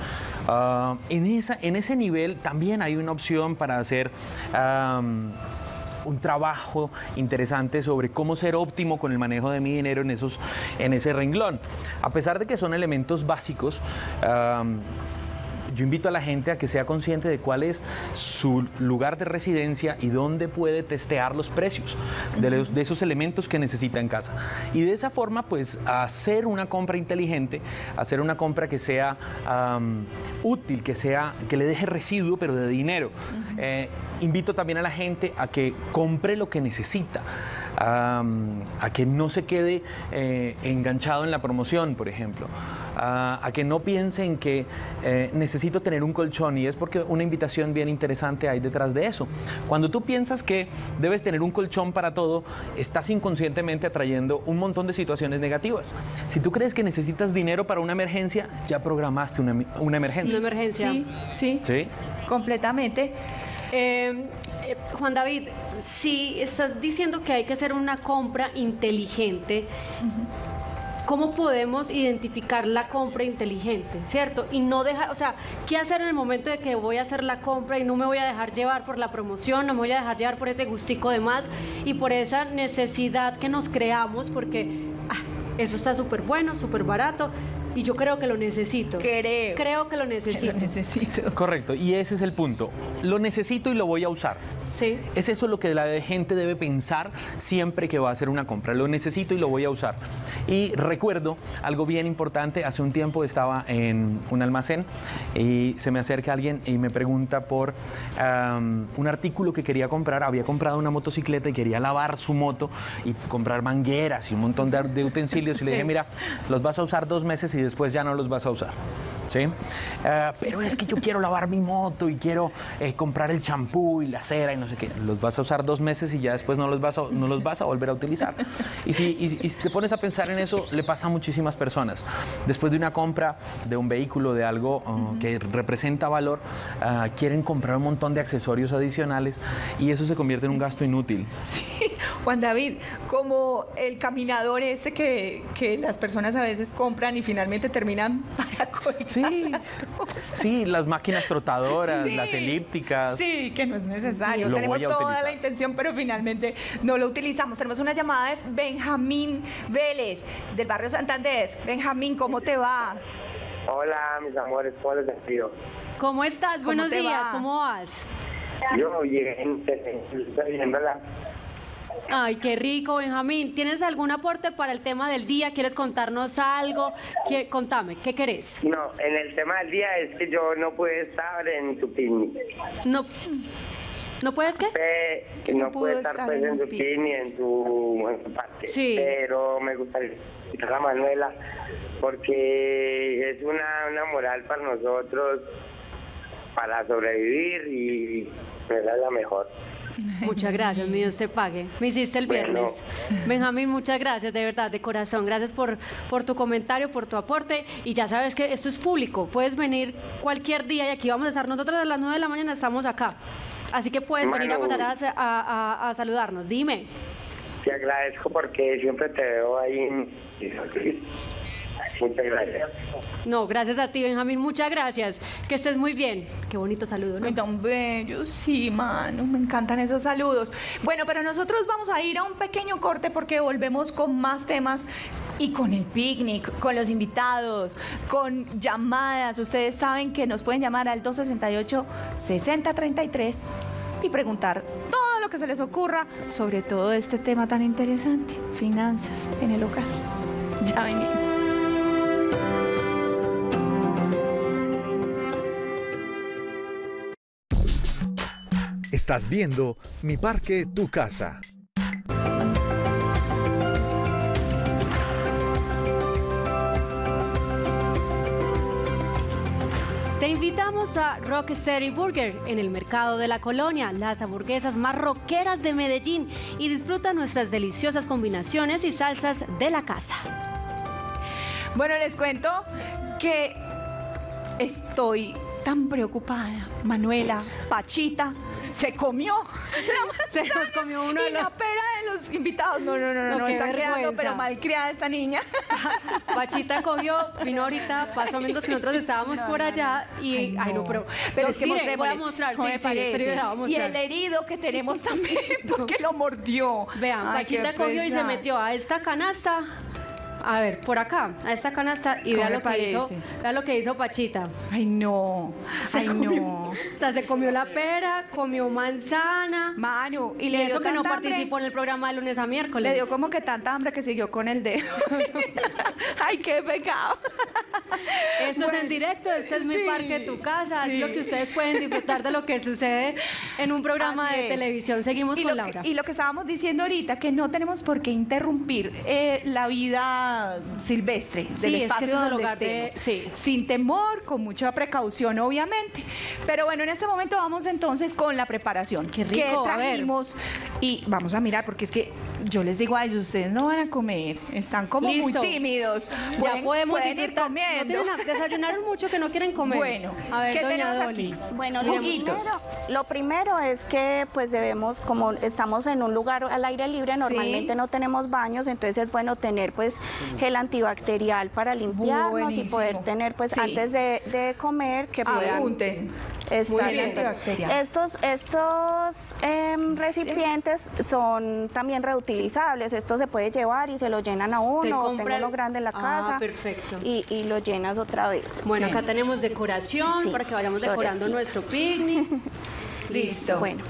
Uh, en, esa, en ese nivel también hay una opción para hacer... Um, un trabajo interesante sobre cómo ser óptimo con el manejo de mi dinero en, esos, en ese renglón. A pesar de que son elementos básicos, um, yo invito a la gente a que sea consciente de cuál es su lugar de residencia y dónde puede testear los precios de, los, de esos elementos que necesita en casa. Y de esa forma, pues, hacer una compra inteligente, hacer una compra que sea um, útil, que, sea, que le deje residuo, pero de dinero. Uh-huh. Eh, invito también a la gente a que compre lo que necesita. a, a que no se quede eh, enganchado en la promoción, por ejemplo, a, a que no piensen que eh, necesito tener un colchón, y es porque una invitación bien interesante hay detrás de eso. Cuando tú piensas que debes tener un colchón para todo, estás inconscientemente atrayendo un montón de situaciones negativas. Si tú crees que necesitas dinero para una emergencia, ya programaste una, una emergencia. Una emergencia. Sí, sí, ¿Sí? completamente. Eh, eh, Juan David, si estás diciendo que hay que hacer una compra inteligente, uh-huh. ¿cómo podemos identificar la compra inteligente, cierto? Y no dejar, o sea, ¿qué hacer en el momento de que voy a hacer la compra y no me voy a dejar llevar por la promoción, no me voy a dejar llevar por ese gustico de más y por esa necesidad que nos creamos porque ah, eso está súper bueno, súper barato? Y yo creo que lo necesito. Creo. Creo que lo necesito. Que lo necesito. Correcto. Y ese es el punto. Lo necesito y lo voy a usar. Sí. Es eso lo que la gente debe pensar siempre que va a hacer una compra. Lo necesito y lo voy a usar. Y recuerdo algo bien importante. Hace un tiempo estaba en un almacén y se me acerca alguien y me pregunta por um, un artículo que quería comprar. Había comprado una motocicleta y quería lavar su moto y comprar mangueras y un montón de, de utensilios. Y sí. le dije, mira, los vas a usar dos meses y y después ya no los vas a usar, ¿sí? Uh, pero es que yo quiero lavar mi moto y quiero eh, comprar el champú y la cera y no sé qué. Los vas a usar dos meses y ya después no los vas a, no los vas a volver a utilizar. Y si, y, y si te pones a pensar en eso, le pasa a muchísimas personas. Después de una compra de un vehículo, de algo uh, que representa valor, uh, quieren comprar un montón de accesorios adicionales y eso se convierte en un gasto inútil. Sí, Juan David, como el caminador ese que, que las personas a veces compran y finalmente terminan para colgar sí, las cosas. Sí, las máquinas trotadoras, sí, las elípticas. Sí, que no es necesario. Lo tenemos toda utilizar. la intención, pero finalmente no lo utilizamos. Tenemos una llamada de Benjamín Vélez, del barrio Santander. Benjamín, ¿cómo te va? Hola, mis amores, ¿cómo les despido? ¿Cómo estás? ¿Cómo Buenos días, va? ¿Cómo vas? Yo bien, estoy bien, ¿verdad? Ay, qué rico, Benjamín. ¿Tienes algún aporte para el tema del día? ¿Quieres contarnos algo? ¿Qué, contame, ¿qué querés? No, en el tema del día es que yo no pude estar en tu picnic. No, ¿no puedes qué? Eh, que no, no pude estar, estar pues, en, en tu picnic, en tu, en tu parque. Sí. Pero me gustaría invitar a Manuela porque es una, una moral para nosotros, para sobrevivir y me da la mejor. Muchas gracias, mi Dios te pague. Me hiciste el viernes. Bueno. Benjamín, muchas gracias, de verdad, de corazón. Gracias por, por tu comentario, por tu aporte. Y ya sabes que esto es público. Puedes venir cualquier día y aquí vamos a estar. Nosotros a las nueve de la mañana estamos acá. Así que puedes Manu, venir a pasar a, a, a, a saludarnos. Dime. Te agradezco porque siempre te veo ahí en... Muchas gracias. No, gracias a ti, Benjamín, muchas gracias. Que estés muy bien. Qué bonito saludo, ¿no? Muy tan bello, sí, mano, me encantan esos saludos. Bueno, pero nosotros vamos a ir a un pequeño corte porque volvemos con más temas y con el picnic, con los invitados, con llamadas. Ustedes saben que nos pueden llamar al dos sesenta y ocho, sesenta treinta y tres y preguntar todo lo que se les ocurra sobre todo este tema tan interesante, finanzas en el hogar. Ya venimos. Estás viendo Mi Parque Tu Casa. Te invitamos a Rocksteady Burger en el Mercado de la Colonia, las hamburguesas más rockeras de Medellín, y disfruta nuestras deliciosas combinaciones y salsas de la casa. Bueno, les cuento que estoy tan preocupada. Manuela, Pachita, se comió la se nos comió uno y de los... la pera de los invitados. No, no, no, no, no, no está quedando, pero malcriada esta niña. Pachita comió, vino ahorita, pasó mientras que nosotros estábamos no, por no, allá no. y... Ay, no, ay, no pero... Pero es que mostré, voy a mostrar, sí, sí, a mostrar. Y el herido que tenemos también, porque lo mordió. Vean, ay, Pachita cogió pesar. y se metió a esta canasta A ver, por acá, a esta canasta y vea lo, que hizo, vea lo que hizo Pachita. Ay, no, se ay, comió, no. O sea, se comió la pera, comió manzana. Manu, y, y le eso dio que no participó hambre, en el programa de lunes a miércoles. Le dio como que tanta hambre que siguió con el dedo. Ay, qué pecado. Esto bueno, es en directo, este es sí, Mi Parque Tu Casa, sí. Es lo que ustedes pueden disfrutar de lo que sucede en un programa así de es. Televisión. Seguimos y con Laura. Que, y lo que estábamos diciendo ahorita, que no tenemos por qué interrumpir eh, la vida silvestre sí, del espacio es que donde estemos. De, sí. Sin temor, con mucha precaución, obviamente. Pero bueno, en este momento vamos entonces con la preparación. Qué rico, que trajimos y vamos a mirar, porque es que yo les digo a ellos, ustedes no van a comer, están como listo, muy tímidos. Pueden, ya podemos pueden ir comiendo. No tienen, desayunaron mucho que no quieren comer. Bueno, a ver, ¿qué tenemos Dolly? Aquí? Bueno, lo primero, lo primero es que pues debemos, como estamos en un lugar al aire libre, normalmente ¿sí? no tenemos baños, entonces es bueno tener pues gel antibacterial para limpiarnos. Buenísimo. Y poder tener pues sí, antes de, de comer que apunten. Estos, estos eh, recipientes son también reutilizables, esto se puede llevar y se lo llenan a uno, o tengo lo grande en la casa, ah, perfecto. Y, y lo llenas otra vez. Bueno, sí, acá tenemos decoración sí, para que vayamos decorando nuestro picnic. Listo. Bueno.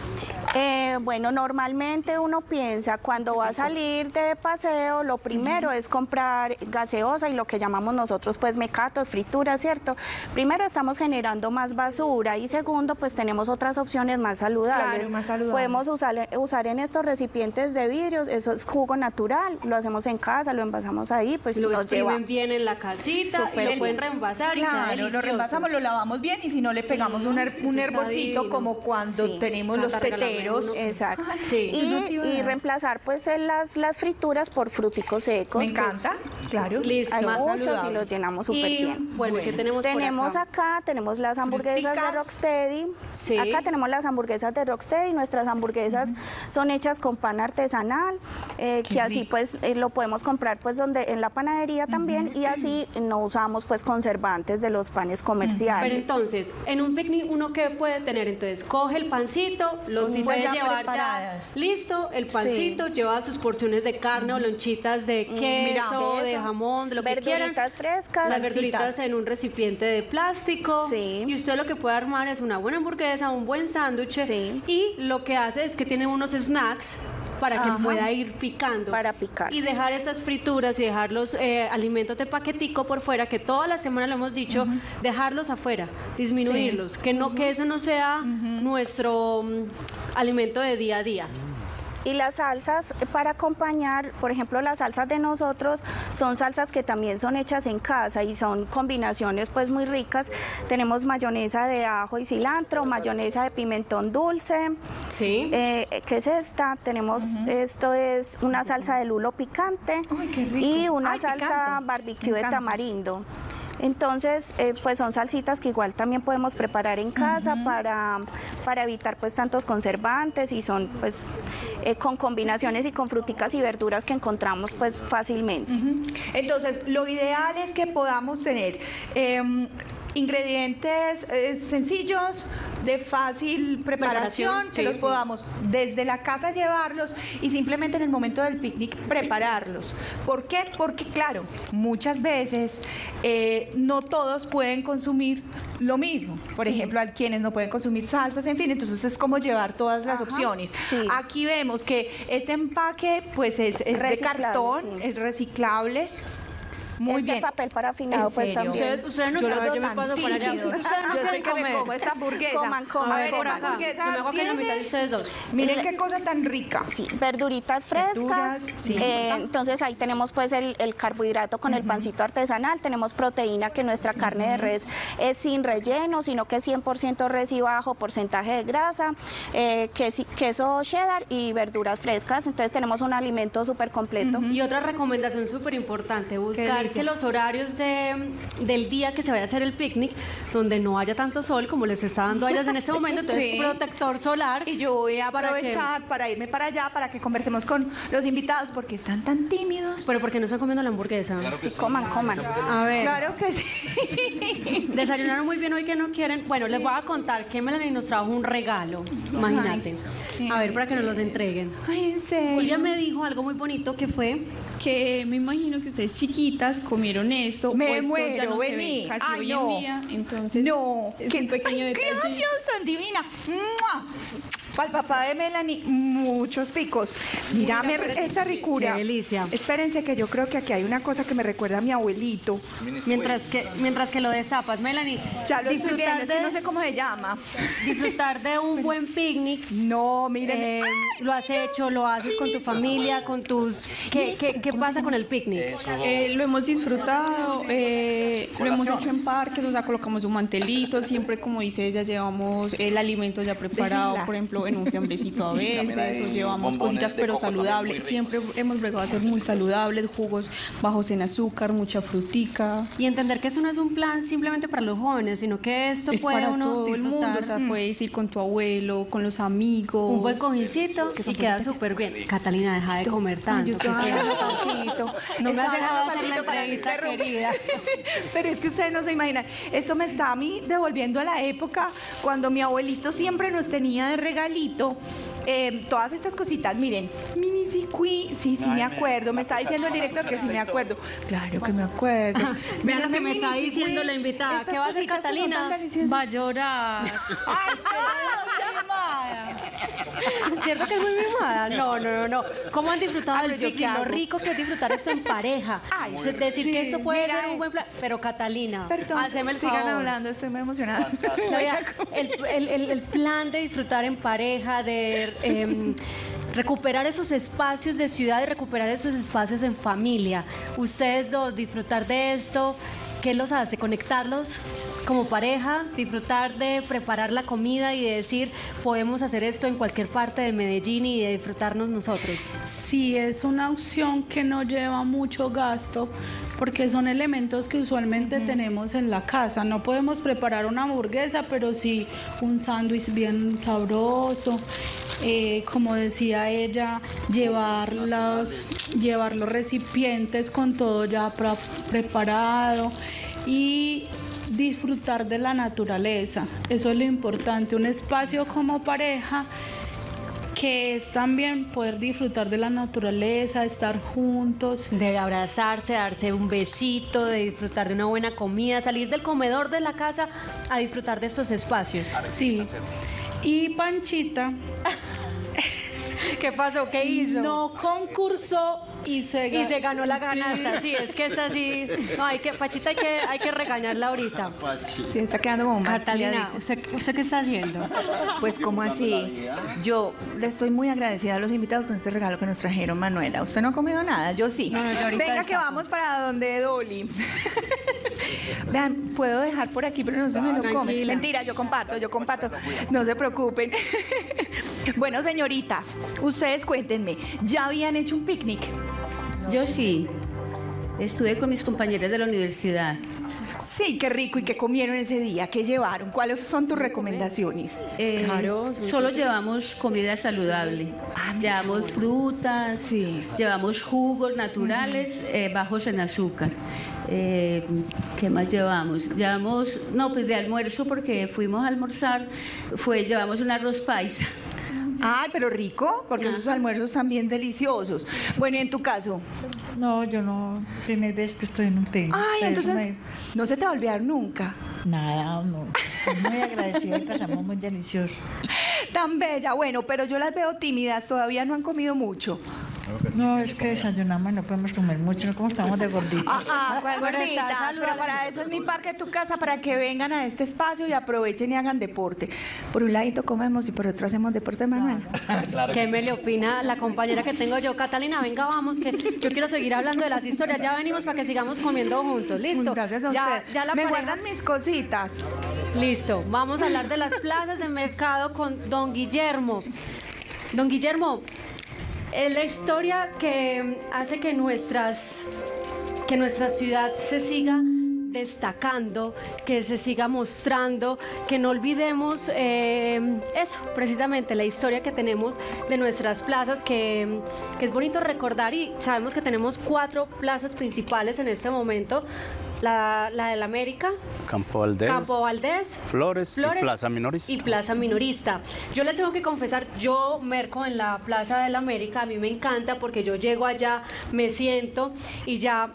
Eh, bueno, normalmente uno piensa cuando va a salir de paseo, lo primero es comprar gaseosa y lo que llamamos nosotros pues mecatos, frituras, ¿cierto? Primero estamos generando más basura y segundo pues tenemos otras opciones más saludables. Claro, más saludables. Podemos usar, usar en estos recipientes de vidrios, eso es jugo natural, lo hacemos en casa, lo envasamos ahí, pues lo exprimen bien en la casita, super, y lo el, pueden reenvasar. Claro, y lo reenvasamos, lo lavamos bien y si no le pegamos sí, un, her un hervorcito como cuando sí, tenemos los teteros. Exacto. Ah, sí. Y, y reemplazar pues las, las frituras por fruticos secos. Me encanta. Claro. Listo. Hay más muchos saludable, y los llenamos súper bien. Bueno, bueno, ¿qué tenemos tenemos por acá? Acá tenemos las hamburguesas fruticas de Rocksteady. Sí. Acá tenemos las hamburguesas de Rocksteady. Nuestras hamburguesas uh-huh, son hechas con pan artesanal, eh, que así rico, pues eh, lo podemos comprar pues donde en la panadería uh-huh, también y así no usamos pues conservantes de los panes comerciales. Uh-huh. Pero entonces, en un picnic uno que puede tener, entonces coge el pancito, los puede ya llevar preparadas, ya listo, el pancito, sí, lleva sus porciones de carne uh-huh, o lonchitas de queso, mm, de jamón, de lo que quieran. Verduritas frescas. Las verduritas en un recipiente de plástico. Sí. Y usted lo que puede armar es una buena hamburguesa, un buen sándwich. Sí. Y lo que hace es que tiene unos snacks para que ajá, pueda ir picando. Para picar. Y dejar esas frituras y dejar los eh, alimentos de paquetico por fuera, que toda la semana lo hemos dicho, uh-huh, dejarlos afuera, disminuirlos. Sí. Que no, uh-huh, que eso no sea uh-huh, nuestro um, alimento de día a día. Y las salsas para acompañar, por ejemplo, las salsas de nosotros son salsas que también son hechas en casa y son combinaciones pues muy ricas. Tenemos mayonesa de ajo y cilantro, mayonesa de pimentón dulce. Sí. Eh, ¿Qué es esta? Tenemos, uh-huh, esto es una salsa de lulo picante. Ay, qué rico. Y una ay, salsa picante, barbecue de tamarindo. Entonces, eh, pues son salsitas que igual también podemos preparar en casa uh-huh, para, para evitar pues tantos conservantes y son pues eh, con combinaciones y con fruticas y verduras que encontramos pues fácilmente. Uh-huh. Entonces, lo ideal es que podamos tener eh, ingredientes eh, sencillos, de fácil preparación, que sí, los sí, podamos desde la casa llevarlos y simplemente en el momento del picnic prepararlos. ¿Por qué? Porque claro, muchas veces eh, no todos pueden consumir lo mismo. Por sí, ejemplo, a quienes no pueden consumir salsas, en fin, entonces es como llevar todas las ajá, opciones. Sí. Aquí vemos que este empaque pues es, es de cartón, sí, es reciclable. Muy este bien, papel parafinado pues también. Ustedes, ustedes no yo, lo yo me paso para allá. Ustedes no yo sé que comer, me como esta hamburguesa. Coman, coman. A ver, por acá. Luego que la mitad de ustedes dos. Miren qué cosa tan rica. Sí, verduritas frescas. Verduras, sí. Eh, entonces ahí tenemos pues el, el carbohidrato con uh-huh, el pancito artesanal. Tenemos proteína que nuestra carne uh-huh, de res es sin relleno, sino que es cien por ciento res y bajo porcentaje de grasa, eh, queso, queso cheddar y verduras frescas. Entonces tenemos un alimento súper completo. Uh-huh. Y otra recomendación súper importante, buscar indique sí. los horarios de, del día que se vaya a hacer el picnic, donde no haya tanto sol como les está dando a ellas en este momento, entonces sí. protector solar. Y yo voy a aprovechar para, para irme para allá, para que conversemos con los invitados, porque están tan tímidos. Pero porque no están comiendo la hamburguesa. Claro sí, coman, coman. A ver. Claro que sí. Desayunaron muy bien hoy que no quieren. Bueno, sí. les voy a contar que Melanie nos trajo un regalo, imagínate. Ay, a ver, para que nos los entreguen. Ay, en serio. Ella me dijo algo muy bonito que fue... que me imagino que ustedes chiquitas comieron esto. Me o esto muero, ya no vení. Se ve casi ay, hoy no. en día, entonces... No, es qué, un pequeño ay, gracias, tan divina. ¡Mua! Para el papá de Melanie, muchos picos. Mírame esta ricura. Qué delicia. Espérense que yo creo que aquí hay una cosa que me recuerda a mi abuelito. Mientras que, mientras que lo destapas, Melanie. Ya lo estoy viendo, de, no sé cómo se llama. Disfrutar de un buen picnic. No, miren. Eh, lo has hecho, lo haces con tu familia, con tus... ¿Qué, qué, qué pasa con el picnic? Eh, lo hemos disfrutado, eh, lo hemos hecho en parques, o sea, colocamos un mantelito, siempre como dice ella, llevamos el alimento ya preparado, por ejemplo, en un fiambrecito a veces, o llevamos cositas pero saludables, siempre hemos bregado a ser muy saludables, jugos bajos en azúcar, mucha frutica. Y entender que eso no es un plan simplemente para los jóvenes, sino que esto es puede para uno todo disfrutar. El mundo, o sea, mm. puedes ir con tu abuelo, con los amigos. Un buen cojincito que y queda súper bien. Catalina, deja de comer tanto. Ay, yo no me, me has dejado hacer la entrevista, querida. Pero es que ustedes no se imaginan, esto me está a mí devolviendo a la época cuando mi abuelito siempre nos tenía de regalo Eh, todas estas cositas, miren, mini sicuí, sí, sí me acuerdo, me está diciendo el director que sí me acuerdo, claro que me acuerdo. Ajá, vean lo que me está diciendo la invitada, ¿qué va a hacer Catalina? Va a llorar. Ay, es cierto que es muy mimada, no, no, no, no. ¿Cómo han disfrutado del picnic? Lo rico que es disfrutar esto en pareja. Ay, es decir sí, que esto puede ser un buen plan, pero Catalina, perdón, haceme el favor. Sigan hablando, estoy muy emocionada. El, el, el, el plan de disfrutar en pareja, de eh, recuperar esos espacios de ciudad y recuperar esos espacios en familia. Ustedes dos, disfrutar de esto, ¿qué los hace? ¿Conectarlos como pareja? ¿Disfrutar de preparar la comida y de decir, podemos hacer esto en cualquier parte de Medellín y de disfrutarnos nosotros? Sí, es una opción que no lleva mucho gasto, porque son elementos que usualmente uh-huh. tenemos en la casa. No podemos preparar una hamburguesa, pero sí un sándwich bien sabroso. Eh, como decía ella, llevar los, llevar los recipientes con todo ya pra, preparado y disfrutar de la naturaleza. Eso es lo importante, un espacio como pareja que es también poder disfrutar de la naturaleza, de estar juntos, de abrazarse, darse un besito, de disfrutar de una buena comida, salir del comedor de la casa a disfrutar de estos espacios. Sí. Y Panchita, ¿qué pasó? ¿Qué hizo? No concursó y se, y se ganó la canasta. Sí, es que es así. No, hay que, Pachita, hay que, hay que regañarla ahorita. Sí, está quedando como mal. Catalina, ¿usted, ¿usted qué está haciendo? Pues, ¿cómo así? Yo le estoy muy agradecida a los invitados con este regalo que nos trajeron, Manuela. Usted no ha comido nada, yo sí. No, no, venga, que vamos para donde Dolly. Vean, puedo dejar por aquí, pero no se me lo comen. Mentira, yo comparto, yo comparto. No se preocupen. Bueno, señoritas, ustedes cuéntenme, ¿ya habían hecho un picnic? Yo sí. Estuve con mis compañeras de la universidad. Sí, qué rico. ¿Y qué comieron ese día? ¿Qué llevaron? ¿Cuáles son tus recomendaciones? Eh, claro. Solo llevamos comida saludable. Ah, llevamos amor. frutas, sí. llevamos jugos naturales, mm. eh, bajos en azúcar. Eh, ¿Qué más llevamos? Llevamos, no, pues de almuerzo, porque fuimos a almorzar, fue, llevamos un arroz paisa. Ay, pero rico, porque esos almuerzos también deliciosos. Bueno, ¿y en tu caso? No, yo no, primera vez que estoy en un picnic. Ay, entonces, me... ¿no se te va a olvidar nunca? Nada, no, muy agradecida y pasamos muy delicioso. Tan bella, bueno, pero yo las veo tímidas, todavía no han comido mucho. No, es que desayunamos y no podemos comer mucho, no como estamos de gorditas. Ah, ah, gorditas, pero para eso es Mi Parque Tu Casa, para que vengan a este espacio y aprovechen y hagan deporte. Por un ladito comemos y por otro hacemos deporte, Manuel. Claro. ¿Qué me le opina la compañera que tengo yo? Catalina, venga, vamos, que yo quiero seguir hablando de las historias. Ya venimos para que sigamos comiendo juntos, ¿listo? Gracias a ya, usted. Ya la ¿Me pareja... guardan mis cositas? Listo, vamos a hablar de las plazas de mercado con don Guillermo. Don Guillermo... Es la historia que hace que nuestras que nuestra ciudad se siga destacando, que se siga mostrando, que no olvidemos eh, eso, precisamente la historia que tenemos de nuestras plazas, que, que es bonito recordar, y sabemos que tenemos cuatro plazas principales en este momento, la, la de la América, Campo Valdés, Campo Valdés Flores, Flores y Plaza Minorista. Y Plaza Minorista. Yo les tengo que confesar, yo merco en la Plaza de la América, a mí me encanta porque yo llego allá, me siento y ya...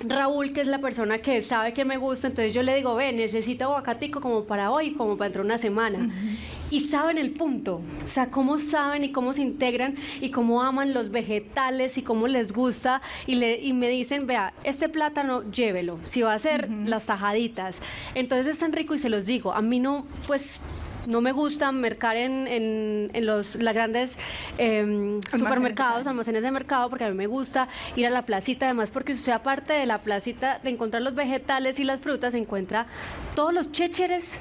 Raúl, que es la persona que sabe que me gusta, entonces yo le digo, ve, necesito aguacatico como para hoy, como para dentro de una semana. Uh-huh. Y saben el punto, o sea, cómo saben y cómo se integran y cómo aman los vegetales y cómo les gusta. Y, le, y me dicen, vea, este plátano, llévelo, si va a ser uh-huh. las tajaditas. Entonces es tan rico y se los digo, a mí no, pues... No me gusta mercar en, en, en los las grandes eh, supermercados, almacenes de mercado, porque a mí me gusta ir a la placita, además porque usted aparte de la placita de encontrar los vegetales y las frutas, encuentra todos los chécheres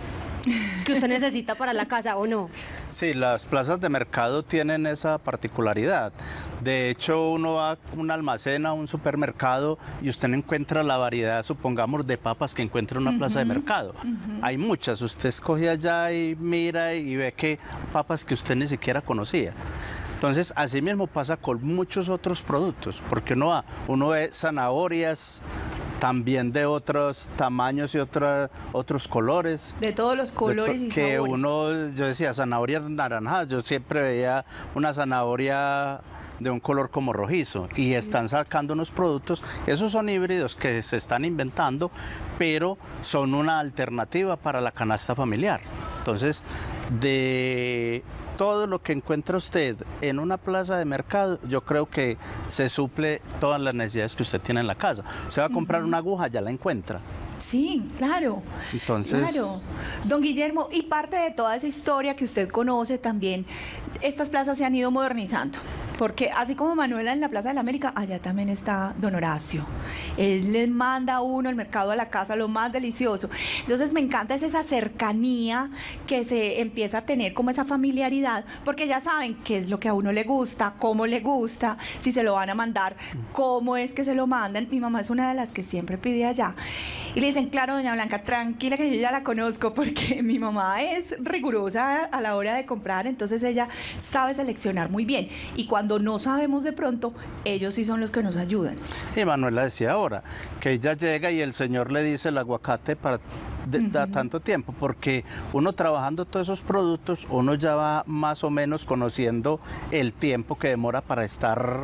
que usted necesita para la casa, ¿o no? Sí, las plazas de mercado tienen esa particularidad. De hecho, uno va a un almacén, a un supermercado, y usted no encuentra la variedad, supongamos, de papas que encuentra en una uh-huh. plaza de mercado. Uh-huh. Hay muchas. Usted escoge allá y mira y ve que papas que usted ni siquiera conocía. Entonces, así mismo pasa con muchos otros productos, porque uno va, uno ve zanahorias, también de otros tamaños y otra, otros colores. De todos los colores to y que sabores. Uno, yo decía, zanahorias naranjas, yo siempre veía una zanahoria de un color como rojizo, y sí. están sacando unos productos, esos son híbridos que se están inventando, pero son una alternativa para la canasta familiar. Entonces, de... todo lo que encuentra usted en una plaza de mercado, yo creo que se suple todas las necesidades que usted tiene en la casa. Usted va a comprar una aguja, ya la encuentra. Sí, claro. Entonces... Claro. Don Guillermo, y parte de toda esa historia que usted conoce también, estas plazas se han ido modernizando, porque así como Manuela en la Plaza de la América, allá también está don Horacio. Él les manda a uno el mercado a la casa, lo más delicioso. Entonces me encanta es esa cercanía que se empieza a tener, como esa familiaridad, porque ya saben qué es lo que a uno le gusta, cómo le gusta, si se lo van a mandar, cómo es que se lo mandan. Mi mamá es una de las que siempre pide allá. Y le dicen, claro, doña Blanca, tranquila que yo ya la conozco, porque mi mamá es rigurosa a la hora de comprar, entonces ella sabe seleccionar muy bien. Y cuando no sabemos de pronto, ellos sí son los que nos ayudan. Y Manuela decía ahora, que ella llega y el señor le dice el aguacate para de, uh-huh. da tanto tiempo, porque uno trabajando todos esos productos, uno ya va más o menos conociendo el tiempo que demora para estar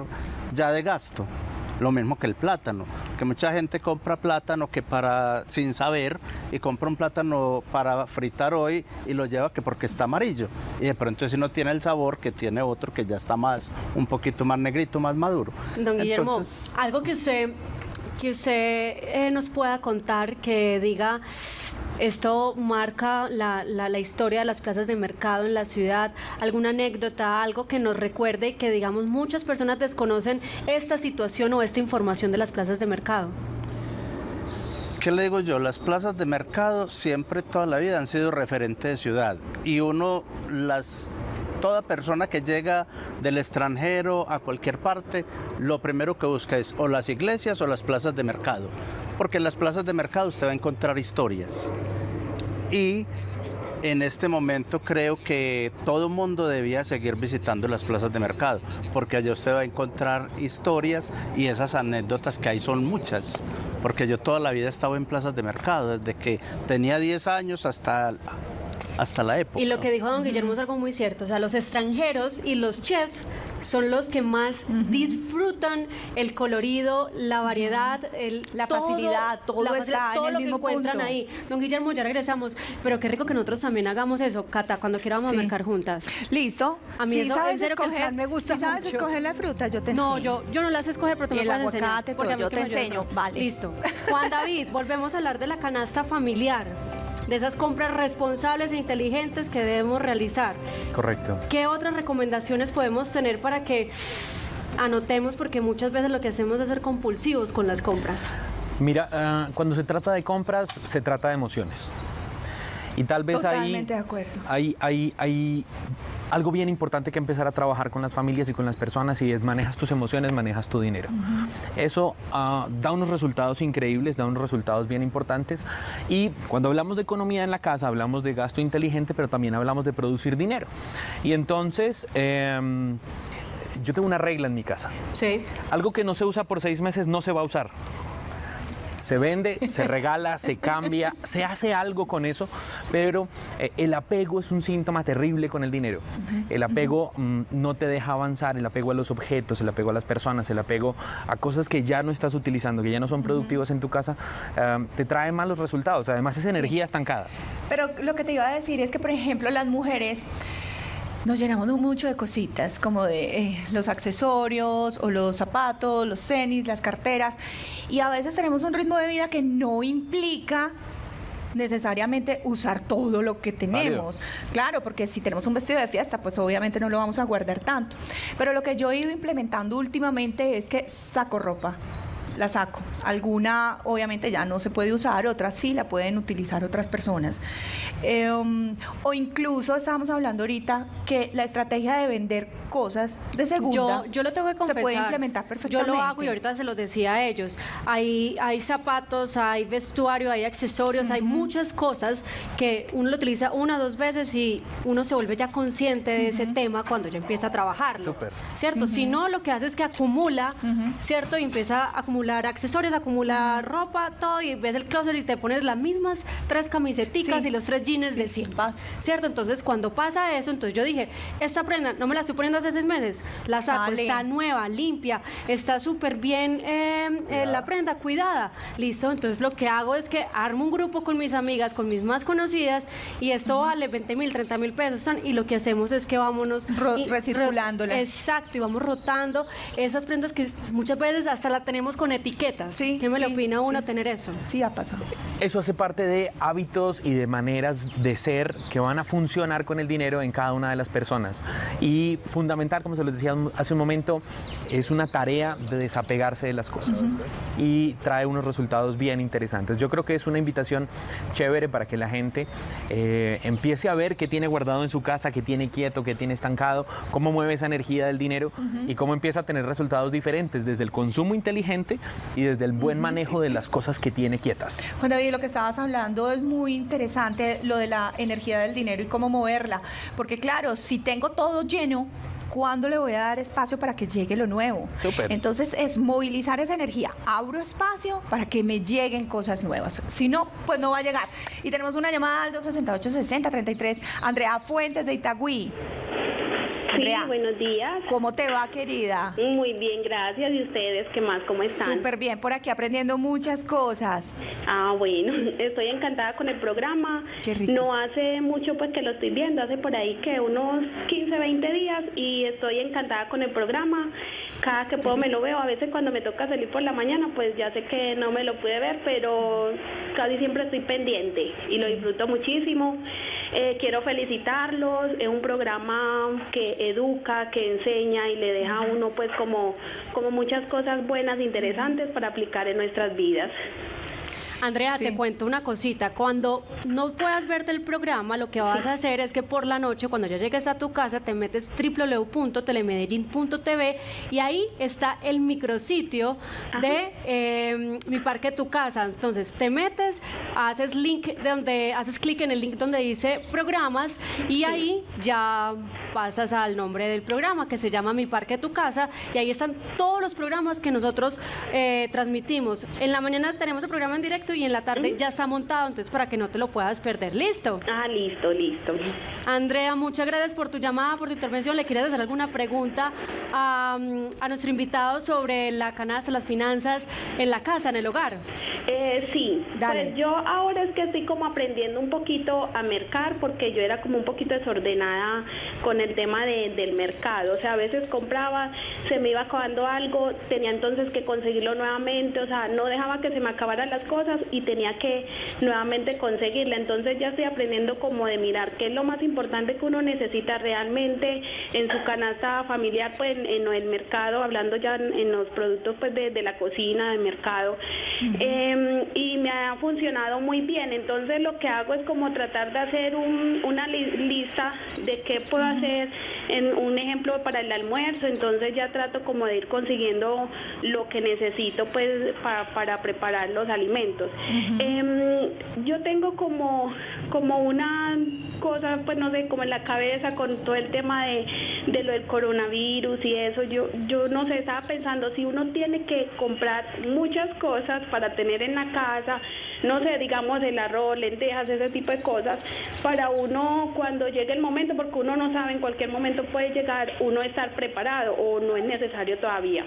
ya de gasto. Lo mismo que el plátano, que mucha gente compra plátano que para sin saber y compra un plátano para fritar hoy y lo lleva que porque está amarillo y de pronto si no tiene el sabor que tiene otro que ya está más un poquito más negrito, más maduro. Don Guillermo, entonces... algo que usted que usted eh, nos pueda contar que diga esto marca la, la, la historia de las plazas de mercado en la ciudad, alguna anécdota, algo que nos recuerde y que digamos muchas personas desconocen esta situación o esta información de las plazas de mercado. ¿Qué le digo yo? Las plazas de mercado siempre toda la vida han sido referente de ciudad y uno las... Toda persona que llega del extranjero a cualquier parte, lo primero que busca es o las iglesias o las plazas de mercado, porque en las plazas de mercado usted va a encontrar historias. Y en este momento creo que todo mundo debía seguir visitando las plazas de mercado, porque allá usted va a encontrar historias y esas anécdotas que hay son muchas, porque yo toda la vida he estado en plazas de mercado, desde que tenía diez años hasta... hasta la época. Y lo que dijo don Guillermo es algo muy cierto, o sea, los extranjeros y los chefs son los que más uh-huh. disfrutan el colorido, la variedad, el, la todo, facilidad, todo, la, está todo en lo el mismo que encuentran punto. Ahí. Don Guillermo, ya regresamos, pero qué rico que nosotros también hagamos eso, Cata, cuando quieramos sí. a mercar juntas. Listo. A mí sí eso sabes es cero escoger, que me gusta. Si ¿sí sabes mucho. Escoger la fruta, yo te no, enseño. No, yo, yo no las escoger, pero tú me puedes enseñar. Todo, yo te enseño, vale. Listo. Juan David, volvemos a hablar de la canasta familiar. De esas compras responsables e inteligentes que debemos realizar. Correcto. ¿Qué otras recomendaciones podemos tener para que anotemos? Porque muchas veces lo que hacemos es ser compulsivos con las compras. Mira, uh, cuando se trata de compras, se trata de emociones. Y tal vez ahí... Totalmente de acuerdo. Hay, hay, hay Algo bien importante que empezar a trabajar con las familias y con las personas, y es manejas tus emociones, manejas tu dinero. Uh-huh. Eso uh, da unos resultados increíbles, da unos resultados bien importantes. Y cuando hablamos de economía en la casa, hablamos de gasto inteligente, pero también hablamos de producir dinero. Y entonces... Eh, yo tengo una regla en mi casa. Sí. Algo que no se usa por seis meses no se va a usar. Se vende, se regala, se cambia, se hace algo con eso, pero eh, el apego es un síntoma terrible con el dinero. El apego mm, no te deja avanzar, el apego a los objetos, el apego a las personas, el apego a cosas que ya no estás utilizando, que ya no son productivas en tu casa, eh, te trae malos resultados. Además es energía estancada. Pero lo que te iba a decir es que, por ejemplo, las mujeres... nos llenamos mucho de cositas, como de eh, los accesorios, o los zapatos, los tenis, las carteras, y a veces tenemos un ritmo de vida que no implica necesariamente usar todo lo que tenemos. Válido. Claro, porque si tenemos un vestido de fiesta, pues obviamente no lo vamos a guardar tanto. Pero lo que yo he ido implementando últimamente es que saco ropa. La saco. Alguna obviamente ya no se puede usar, otras sí la pueden utilizar otras personas. Eh, um, o incluso estábamos hablando ahorita que la estrategia de vender cosas de segunda yo, yo lo tengo que confesar, se puede implementar perfectamente. Yo lo hago y ahorita se los decía a ellos. Hay, hay zapatos, hay vestuario, hay accesorios, uh-huh. hay muchas cosas que uno lo utiliza una o dos veces y uno se vuelve ya consciente de uh-huh. ese tema cuando ya empieza a trabajarlo. Super. ¿Cierto? Uh-huh. Si no, lo que hace es que acumula, uh-huh. ¿cierto? Y empieza a acumular accesorios, acumular ropa, todo, y ves el closet y te pones las mismas tres camiseticas sí. y los tres jeans sí, de cien, sí, ¿cierto? Entonces, cuando pasa eso, entonces yo dije, esta prenda no me la estoy poniendo hace seis meses, la saco, Dale. está nueva, limpia, está súper bien eh, eh, la prenda, cuidada, listo. Entonces, lo que hago es que armo un grupo con mis amigas, con mis más conocidas, y esto uh-huh. vale veinte mil, treinta mil pesos, y lo que hacemos es que vámonos Ro y, recirculándola. Exacto, y vamos rotando esas prendas que muchas veces hasta la tenemos con etiquetas. Sí, ¿Qué me sí, le opina uno sí. tener eso? Sí, ha pasado. Eso hace parte de hábitos y de maneras de ser que van a funcionar con el dinero en cada una de las personas. Y fundamental, como se los decía hace un momento, es una tarea de desapegarse de las cosas. Uh-huh. Y trae unos resultados bien interesantes. Yo creo que es una invitación chévere para que la gente eh, empiece a ver qué tiene guardado en su casa, qué tiene quieto, qué tiene estancado, cómo mueve esa energía del dinero uh-huh. y cómo empieza a tener resultados diferentes desde el consumo inteligente y desde el buen manejo de las cosas que tiene quietas. Juan David, lo que estabas hablando es muy interesante, lo de la energía del dinero y cómo moverla, porque claro, si tengo todo lleno, ¿cuándo le voy a dar espacio para que llegue lo nuevo? Super. Entonces es movilizar esa energía, abro espacio para que me lleguen cosas nuevas, si no, pues no va a llegar. Y tenemos una llamada al dos sesenta y ocho, sesenta, treinta y tres, Andrea Fuentes de Itagüí. Andrea, sí, buenos días. ¿Cómo te va, querida? Muy bien, gracias. ¿Y ustedes qué más? ¿Cómo están? Súper bien, por aquí aprendiendo muchas cosas. Ah, bueno, estoy encantada con el programa. Qué rico. No hace mucho pues que lo estoy viendo, hace por ahí que unos quince, veinte días, y estoy encantada con el programa. Cada que puedo me lo veo. A veces cuando me toca salir por la mañana, pues ya sé que no me lo pude ver, pero casi siempre estoy pendiente y lo disfruto muchísimo. Eh, quiero felicitarlos. Es un programa que educa, que enseña y le deja a uno pues como, como muchas cosas buenas, interesantes para aplicar en nuestras vidas. Andrea, sí. te cuento una cosita, cuando no puedas verte el programa, lo que vas a hacer es que por la noche, cuando ya llegues a tu casa, te metes doble u doble u doble u punto telemedellín punto t v y ahí está el micrositio de eh, Mi Parque Tu Casa. Entonces te metes, haces link de donde haces clic en el link donde dice programas y ahí ya pasas al nombre del programa que se llama Mi Parque Tu Casa, y ahí están todos los programas que nosotros eh, transmitimos. En la mañana tenemos el programa en directo y en la tarde ya está montado, entonces para que no te lo puedas perder, ¿listo? Ah, listo, listo. Andrea, muchas gracias por tu llamada, por tu intervención. ¿Le quieres hacer alguna pregunta a, a nuestro invitado sobre la canasta, las finanzas en la casa, en el hogar? Eh, sí, Dale. Pues yo ahora es que estoy como aprendiendo un poquito a mercar, porque yo era como un poquito desordenada con el tema de, del mercado, o sea, a veces compraba, se me iba acabando algo, tenía entonces que conseguirlo nuevamente, o sea, no dejaba que se me acabaran las cosas, cosas y tenía que nuevamente conseguirla. Entonces ya estoy aprendiendo como de mirar qué es lo más importante que uno necesita realmente en su canasta familiar, pues en, en el mercado, hablando ya en, en los productos pues de, de la cocina, del mercado. Uh-huh. eh, y me ha funcionado muy bien. Entonces lo que hago es como tratar de hacer un, una li lista de qué puedo uh-huh. hacer, en un ejemplo para el almuerzo. Entonces ya trato como de ir consiguiendo lo que necesito pues pa para preparar los alimentos. Uh-huh. eh, yo tengo como, como una cosa, pues no sé, como en la cabeza con todo el tema de, de lo del coronavirus y eso. Yo, yo no sé, estaba pensando si uno tiene que comprar muchas cosas para tener en la casa, no sé, digamos el arroz, lentejas, ese tipo de cosas, para uno cuando llegue el momento, porque uno no sabe, en cualquier momento puede llegar, uno estar preparado, o no es necesario todavía.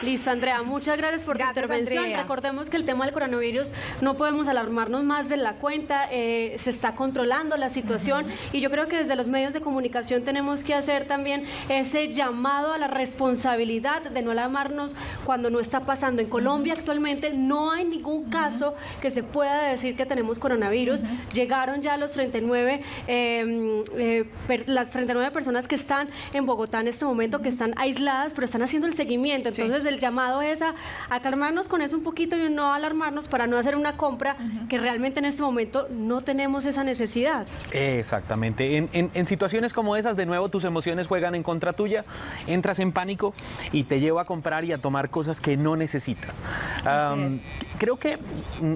Listo, Andrea, muchas gracias por gracias, tu intervención. Andrea. Recordemos que el tema del coronavirus no podemos alarmarnos más de la cuenta, eh, se está controlando la situación uh-huh. y yo creo que desde los medios de comunicación tenemos que hacer también ese llamado a la responsabilidad de no alarmarnos cuando no está pasando. En Colombia uh-huh. actualmente no hay ningún caso uh-huh. que se pueda decir que tenemos coronavirus, uh-huh. llegaron ya los treinta y nueve, eh, eh, per, las treinta y nueve personas que están en Bogotá en este momento, uh-huh. que están aisladas, pero están haciendo el seguimiento, entonces sí. El llamado es a calmarnos con eso un poquito y no alarmarnos para no hacer una compra uh-huh. que realmente en este momento no tenemos esa necesidad. Exactamente. En, en, en situaciones como esas, de nuevo, tus emociones juegan en contra tuya, entras en pánico y te lleva a comprar y a tomar cosas que no necesitas. Um, creo que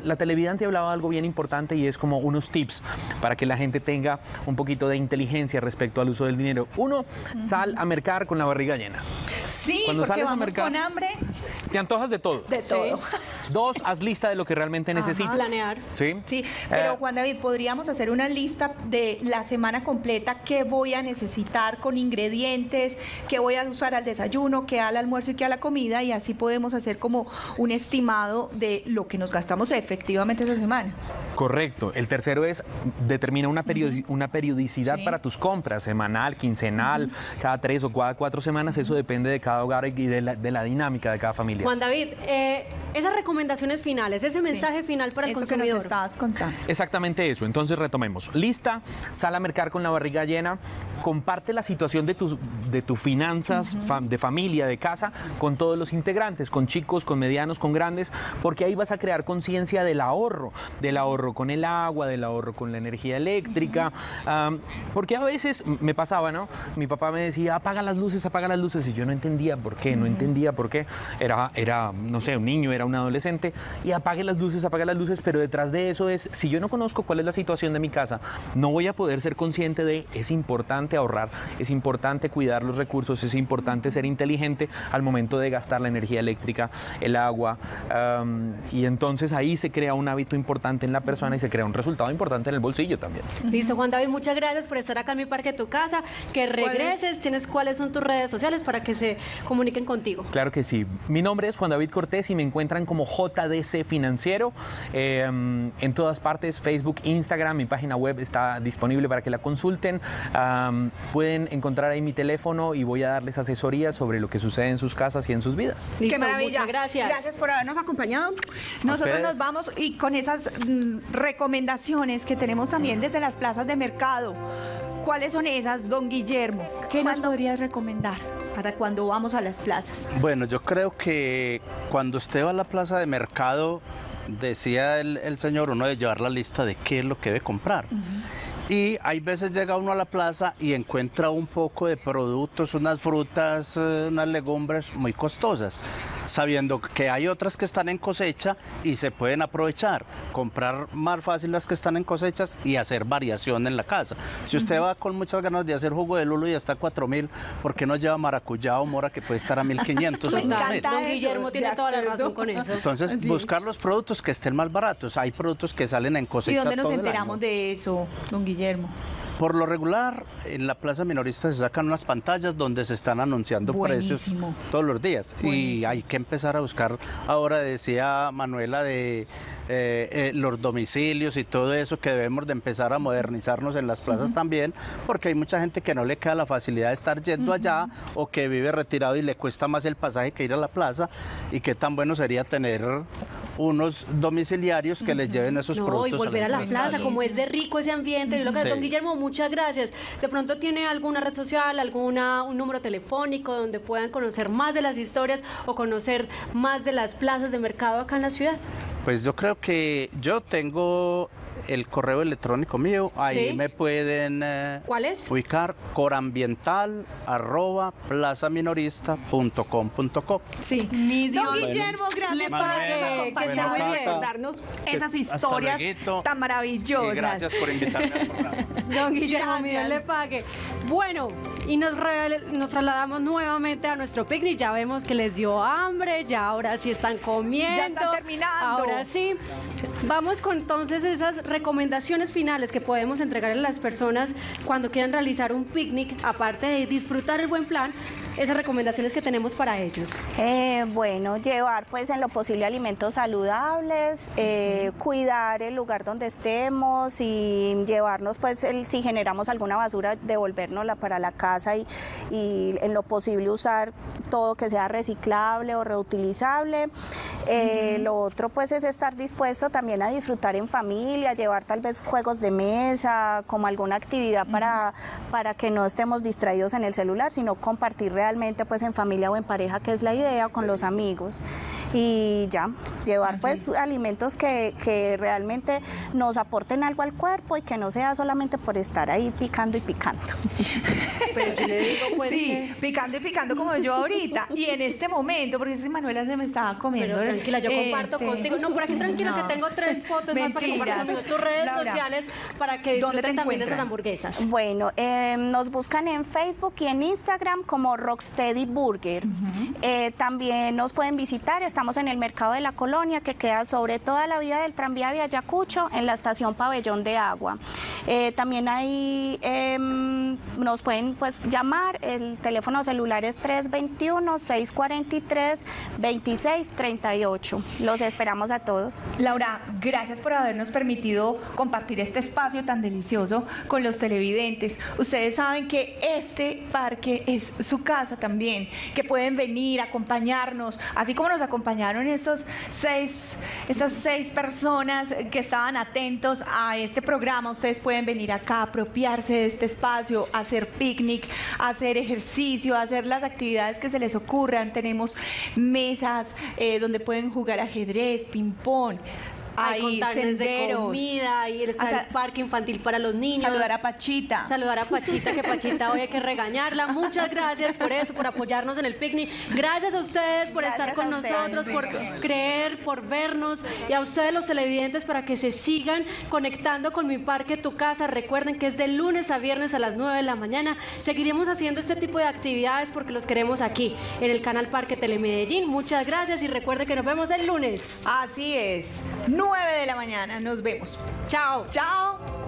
la televidente hablaba de algo bien importante, y es como unos tips para que la gente tenga un poquito de inteligencia respecto al uso del dinero. Uno, uh-huh. sal a mercar con la barriga llena. Sí, cuando sales a mercar con hambre, te antojas de todo. De todo. Sí. Dos, haz lista de lo que realmente necesitas. Ajá, planear. Sí. Sí. Pero eh, Juan David, podríamos hacer una lista de la semana completa, qué voy a necesitar con ingredientes, qué voy a usar al desayuno, qué al almuerzo y qué a la comida, y así podemos hacer como un estimado de lo que nos gastamos efectivamente esa semana. Correcto. El tercero es determina una, periodi una periodicidad sí. para tus compras, semanal, quincenal, uh-huh. cada tres o cada cuatro semanas, eso depende de cada hogar y de la, de la dinámica de cada familia. Juan David, eh, esas recomendaciones finales, ese mensaje sí. final para el eso consumidor. Que nos estabas contando. Exactamente eso. Entonces retomemos. Lista, sal a mercar con la barriga llena, comparte la situación de tus de tus finanzas, uh-huh. fam, de familia, de casa, con todos los integrantes, con chicos, con medianos, con grandes, porque ahí vas a crear conciencia del ahorro, del ahorro con el agua, del ahorro con la energía eléctrica, uh-huh. um, porque a veces me pasaba, ¿no? Mi papá me decía, apaga las luces, apaga las luces, y yo no entendía por qué, uh-huh. no entendía por qué. Era, era, no sé, un niño, era un adolescente, y apague las luces, apague las luces, pero detrás de eso es, si yo no conozco cuál es la situación de mi casa, no voy a poder ser consciente de, es importante ahorrar, es importante cuidar los recursos, es importante ser inteligente al momento de gastar la energía eléctrica, el agua, um, y entonces ahí se crea un hábito importante en la persona y se crea un resultado importante en el bolsillo también. Listo, Juan David, muchas gracias por estar acá en Mi Parque Tu Casa, que regreses, tienes cuáles son tus redes sociales para que se comuniquen contigo. Claro que sí. Mi nombre es Juan David Cortés y me encuentran como J D C Financiero eh, en todas partes, Facebook, Instagram, mi página web está disponible para que la consulten. Um, pueden encontrar ahí mi teléfono y voy a darles asesoría sobre lo que sucede en sus casas y en sus vidas. Listo, qué maravilla. Muchas gracias. Gracias por habernos acompañado. Nosotros nos vamos y con esas mm, recomendaciones que tenemos también desde las plazas de mercado. ¿Cuáles son esas, don Guillermo? ¿Qué nos podrías recomendar para cuando vamos a las plazas? Bueno, yo creo que cuando usted va a la plaza de mercado, decía el, el señor, uno debe llevar la lista de qué es lo que debe comprar. Uh-huh. Y hay veces llega uno a la plaza y encuentra un poco de productos, unas frutas, unas legumbres muy costosas, sabiendo que hay otras que están en cosecha y se pueden aprovechar, comprar más fácil las que están en cosechas y hacer variación en la casa. Si usted uh-huh. va con muchas ganas de hacer jugo de lulo y hasta cuatro mil, ¿por qué no lleva maracuyá o mora que puede estar a mil quinientos? Me encanta, don Guillermo tiene toda la razón con eso. Entonces, sí. buscar los productos que estén más baratos. Hay productos que salen en cosecha. ¿Y dónde nos todo enteramos de eso, don Guillermo? Guillermo. Por lo regular, en la Plaza Minorista se sacan unas pantallas donde se están anunciando Buenísimo. precios todos los días. Buenísimo. Y hay que empezar a buscar, ahora decía Manuela, de eh, eh, los domicilios y todo eso, que debemos de empezar a modernizarnos en las plazas uh-huh. también, porque hay mucha gente que no le queda la facilidad de estar yendo uh-huh. allá, o que vive retirado y le cuesta más el pasaje que ir a la plaza, y qué tan bueno sería tener unos domiciliarios que les lleven esos no, productos. Y volver a la, a la plaza, como es de rico ese ambiente. Mm-hmm. Lo que sí. Don Guillermo, muchas gracias. De pronto tiene alguna red social, alguna un número telefónico donde puedan conocer más de las historias o conocer más de las plazas de mercado acá en la ciudad. Pues yo creo que yo tengo el correo electrónico mío, ahí ¿sí? me pueden eh, ¿cuál es? Ubicar corambiental arroba plaza minorista punto com punto co. Sí, mi Dios. Don Guillermo, gracias por acompañarnos, que se darnos esas historias tan maravillosas. Y gracias por invitarme al programa. Don Guillermo, mi Dios le pague. Bueno, y nos, re, nos trasladamos nuevamente a nuestro picnic. Ya vemos que les dio hambre, ya ahora sí están comiendo. Ya están terminando. Ahora sí. Vamos con entonces esas recomendaciones finales que podemos entregar a las personas cuando quieran realizar un picnic, aparte de disfrutar el buen plan, esas recomendaciones que tenemos para ellos. Eh, bueno, llevar pues en lo posible alimentos saludables, eh, cuidar el lugar donde estemos y llevarnos pues el, si generamos alguna basura, devolvernosla para la casa y, y en lo posible usar todo que sea reciclable o reutilizable. Eh, uh-huh. Lo otro pues es estar dispuesto también a disfrutar en familia, llevar tal vez juegos de mesa, como alguna actividad uh-huh. para, para que no estemos distraídos en el celular, sino compartir realmente pues en familia o en pareja, que es la idea, o con los amigos. Y ya, llevar así pues alimentos que, que realmente nos aporten algo al cuerpo y que no sea solamente por estar ahí picando y picando. Pero yo le digo pues sí, que... picando y picando como yo ahorita y en este momento, porque si Manuela se me estaba comiendo. Pero tranquila, yo comparto este... contigo. No, por aquí tranquila, no. que tengo tres fotos más para que compartas en tus redes Laura, sociales para que disfruten también de esas hamburguesas. Bueno, eh, nos buscan en Facebook y en Instagram como Rocksteady Burger. Uh-huh. eh, también nos pueden visitar, estamos en el Mercado de la Colonia, que queda sobre toda la vía del tranvía de Ayacucho, en la estación Pabellón de Agua. Eh, también ahí eh, nos pueden pues llamar, el teléfono celular es tres dos uno, seis cuatro tres, dos seis tres ocho. Los esperamos a todos. Laura, gracias por habernos permitido compartir este espacio tan delicioso con los televidentes. Ustedes saben que este parque es su casa también, que pueden venir a acompañarnos, así como nos acompañaron estos seis, esas seis personas que estaban atentos a este programa. Ustedes pueden venir acá a apropiarse de este espacio, a hacer picnic, a hacer ejercicio, a hacer las actividades que se les ocurran. Tenemos mesas eh, donde pueden jugar ajedrez, ping-pong, hay senderos de comida, y el parque infantil para los niños. Saludar a Pachita. Saludar a Pachita, que Pachita hoy hay que regañarla. Muchas gracias por eso, por apoyarnos en el picnic. Gracias a ustedes por gracias estar con nosotros, por creer, por vernos, y a ustedes los televidentes para que se sigan conectando con Mi Parque Tu Casa. Recuerden que es de lunes a viernes a las nueve de la mañana. Seguiremos haciendo este tipo de actividades porque los queremos aquí en el canal Parque Telemedellín. Muchas gracias y recuerden que nos vemos el lunes. Así es. nueve de la mañana, nos vemos. Chao. Chao.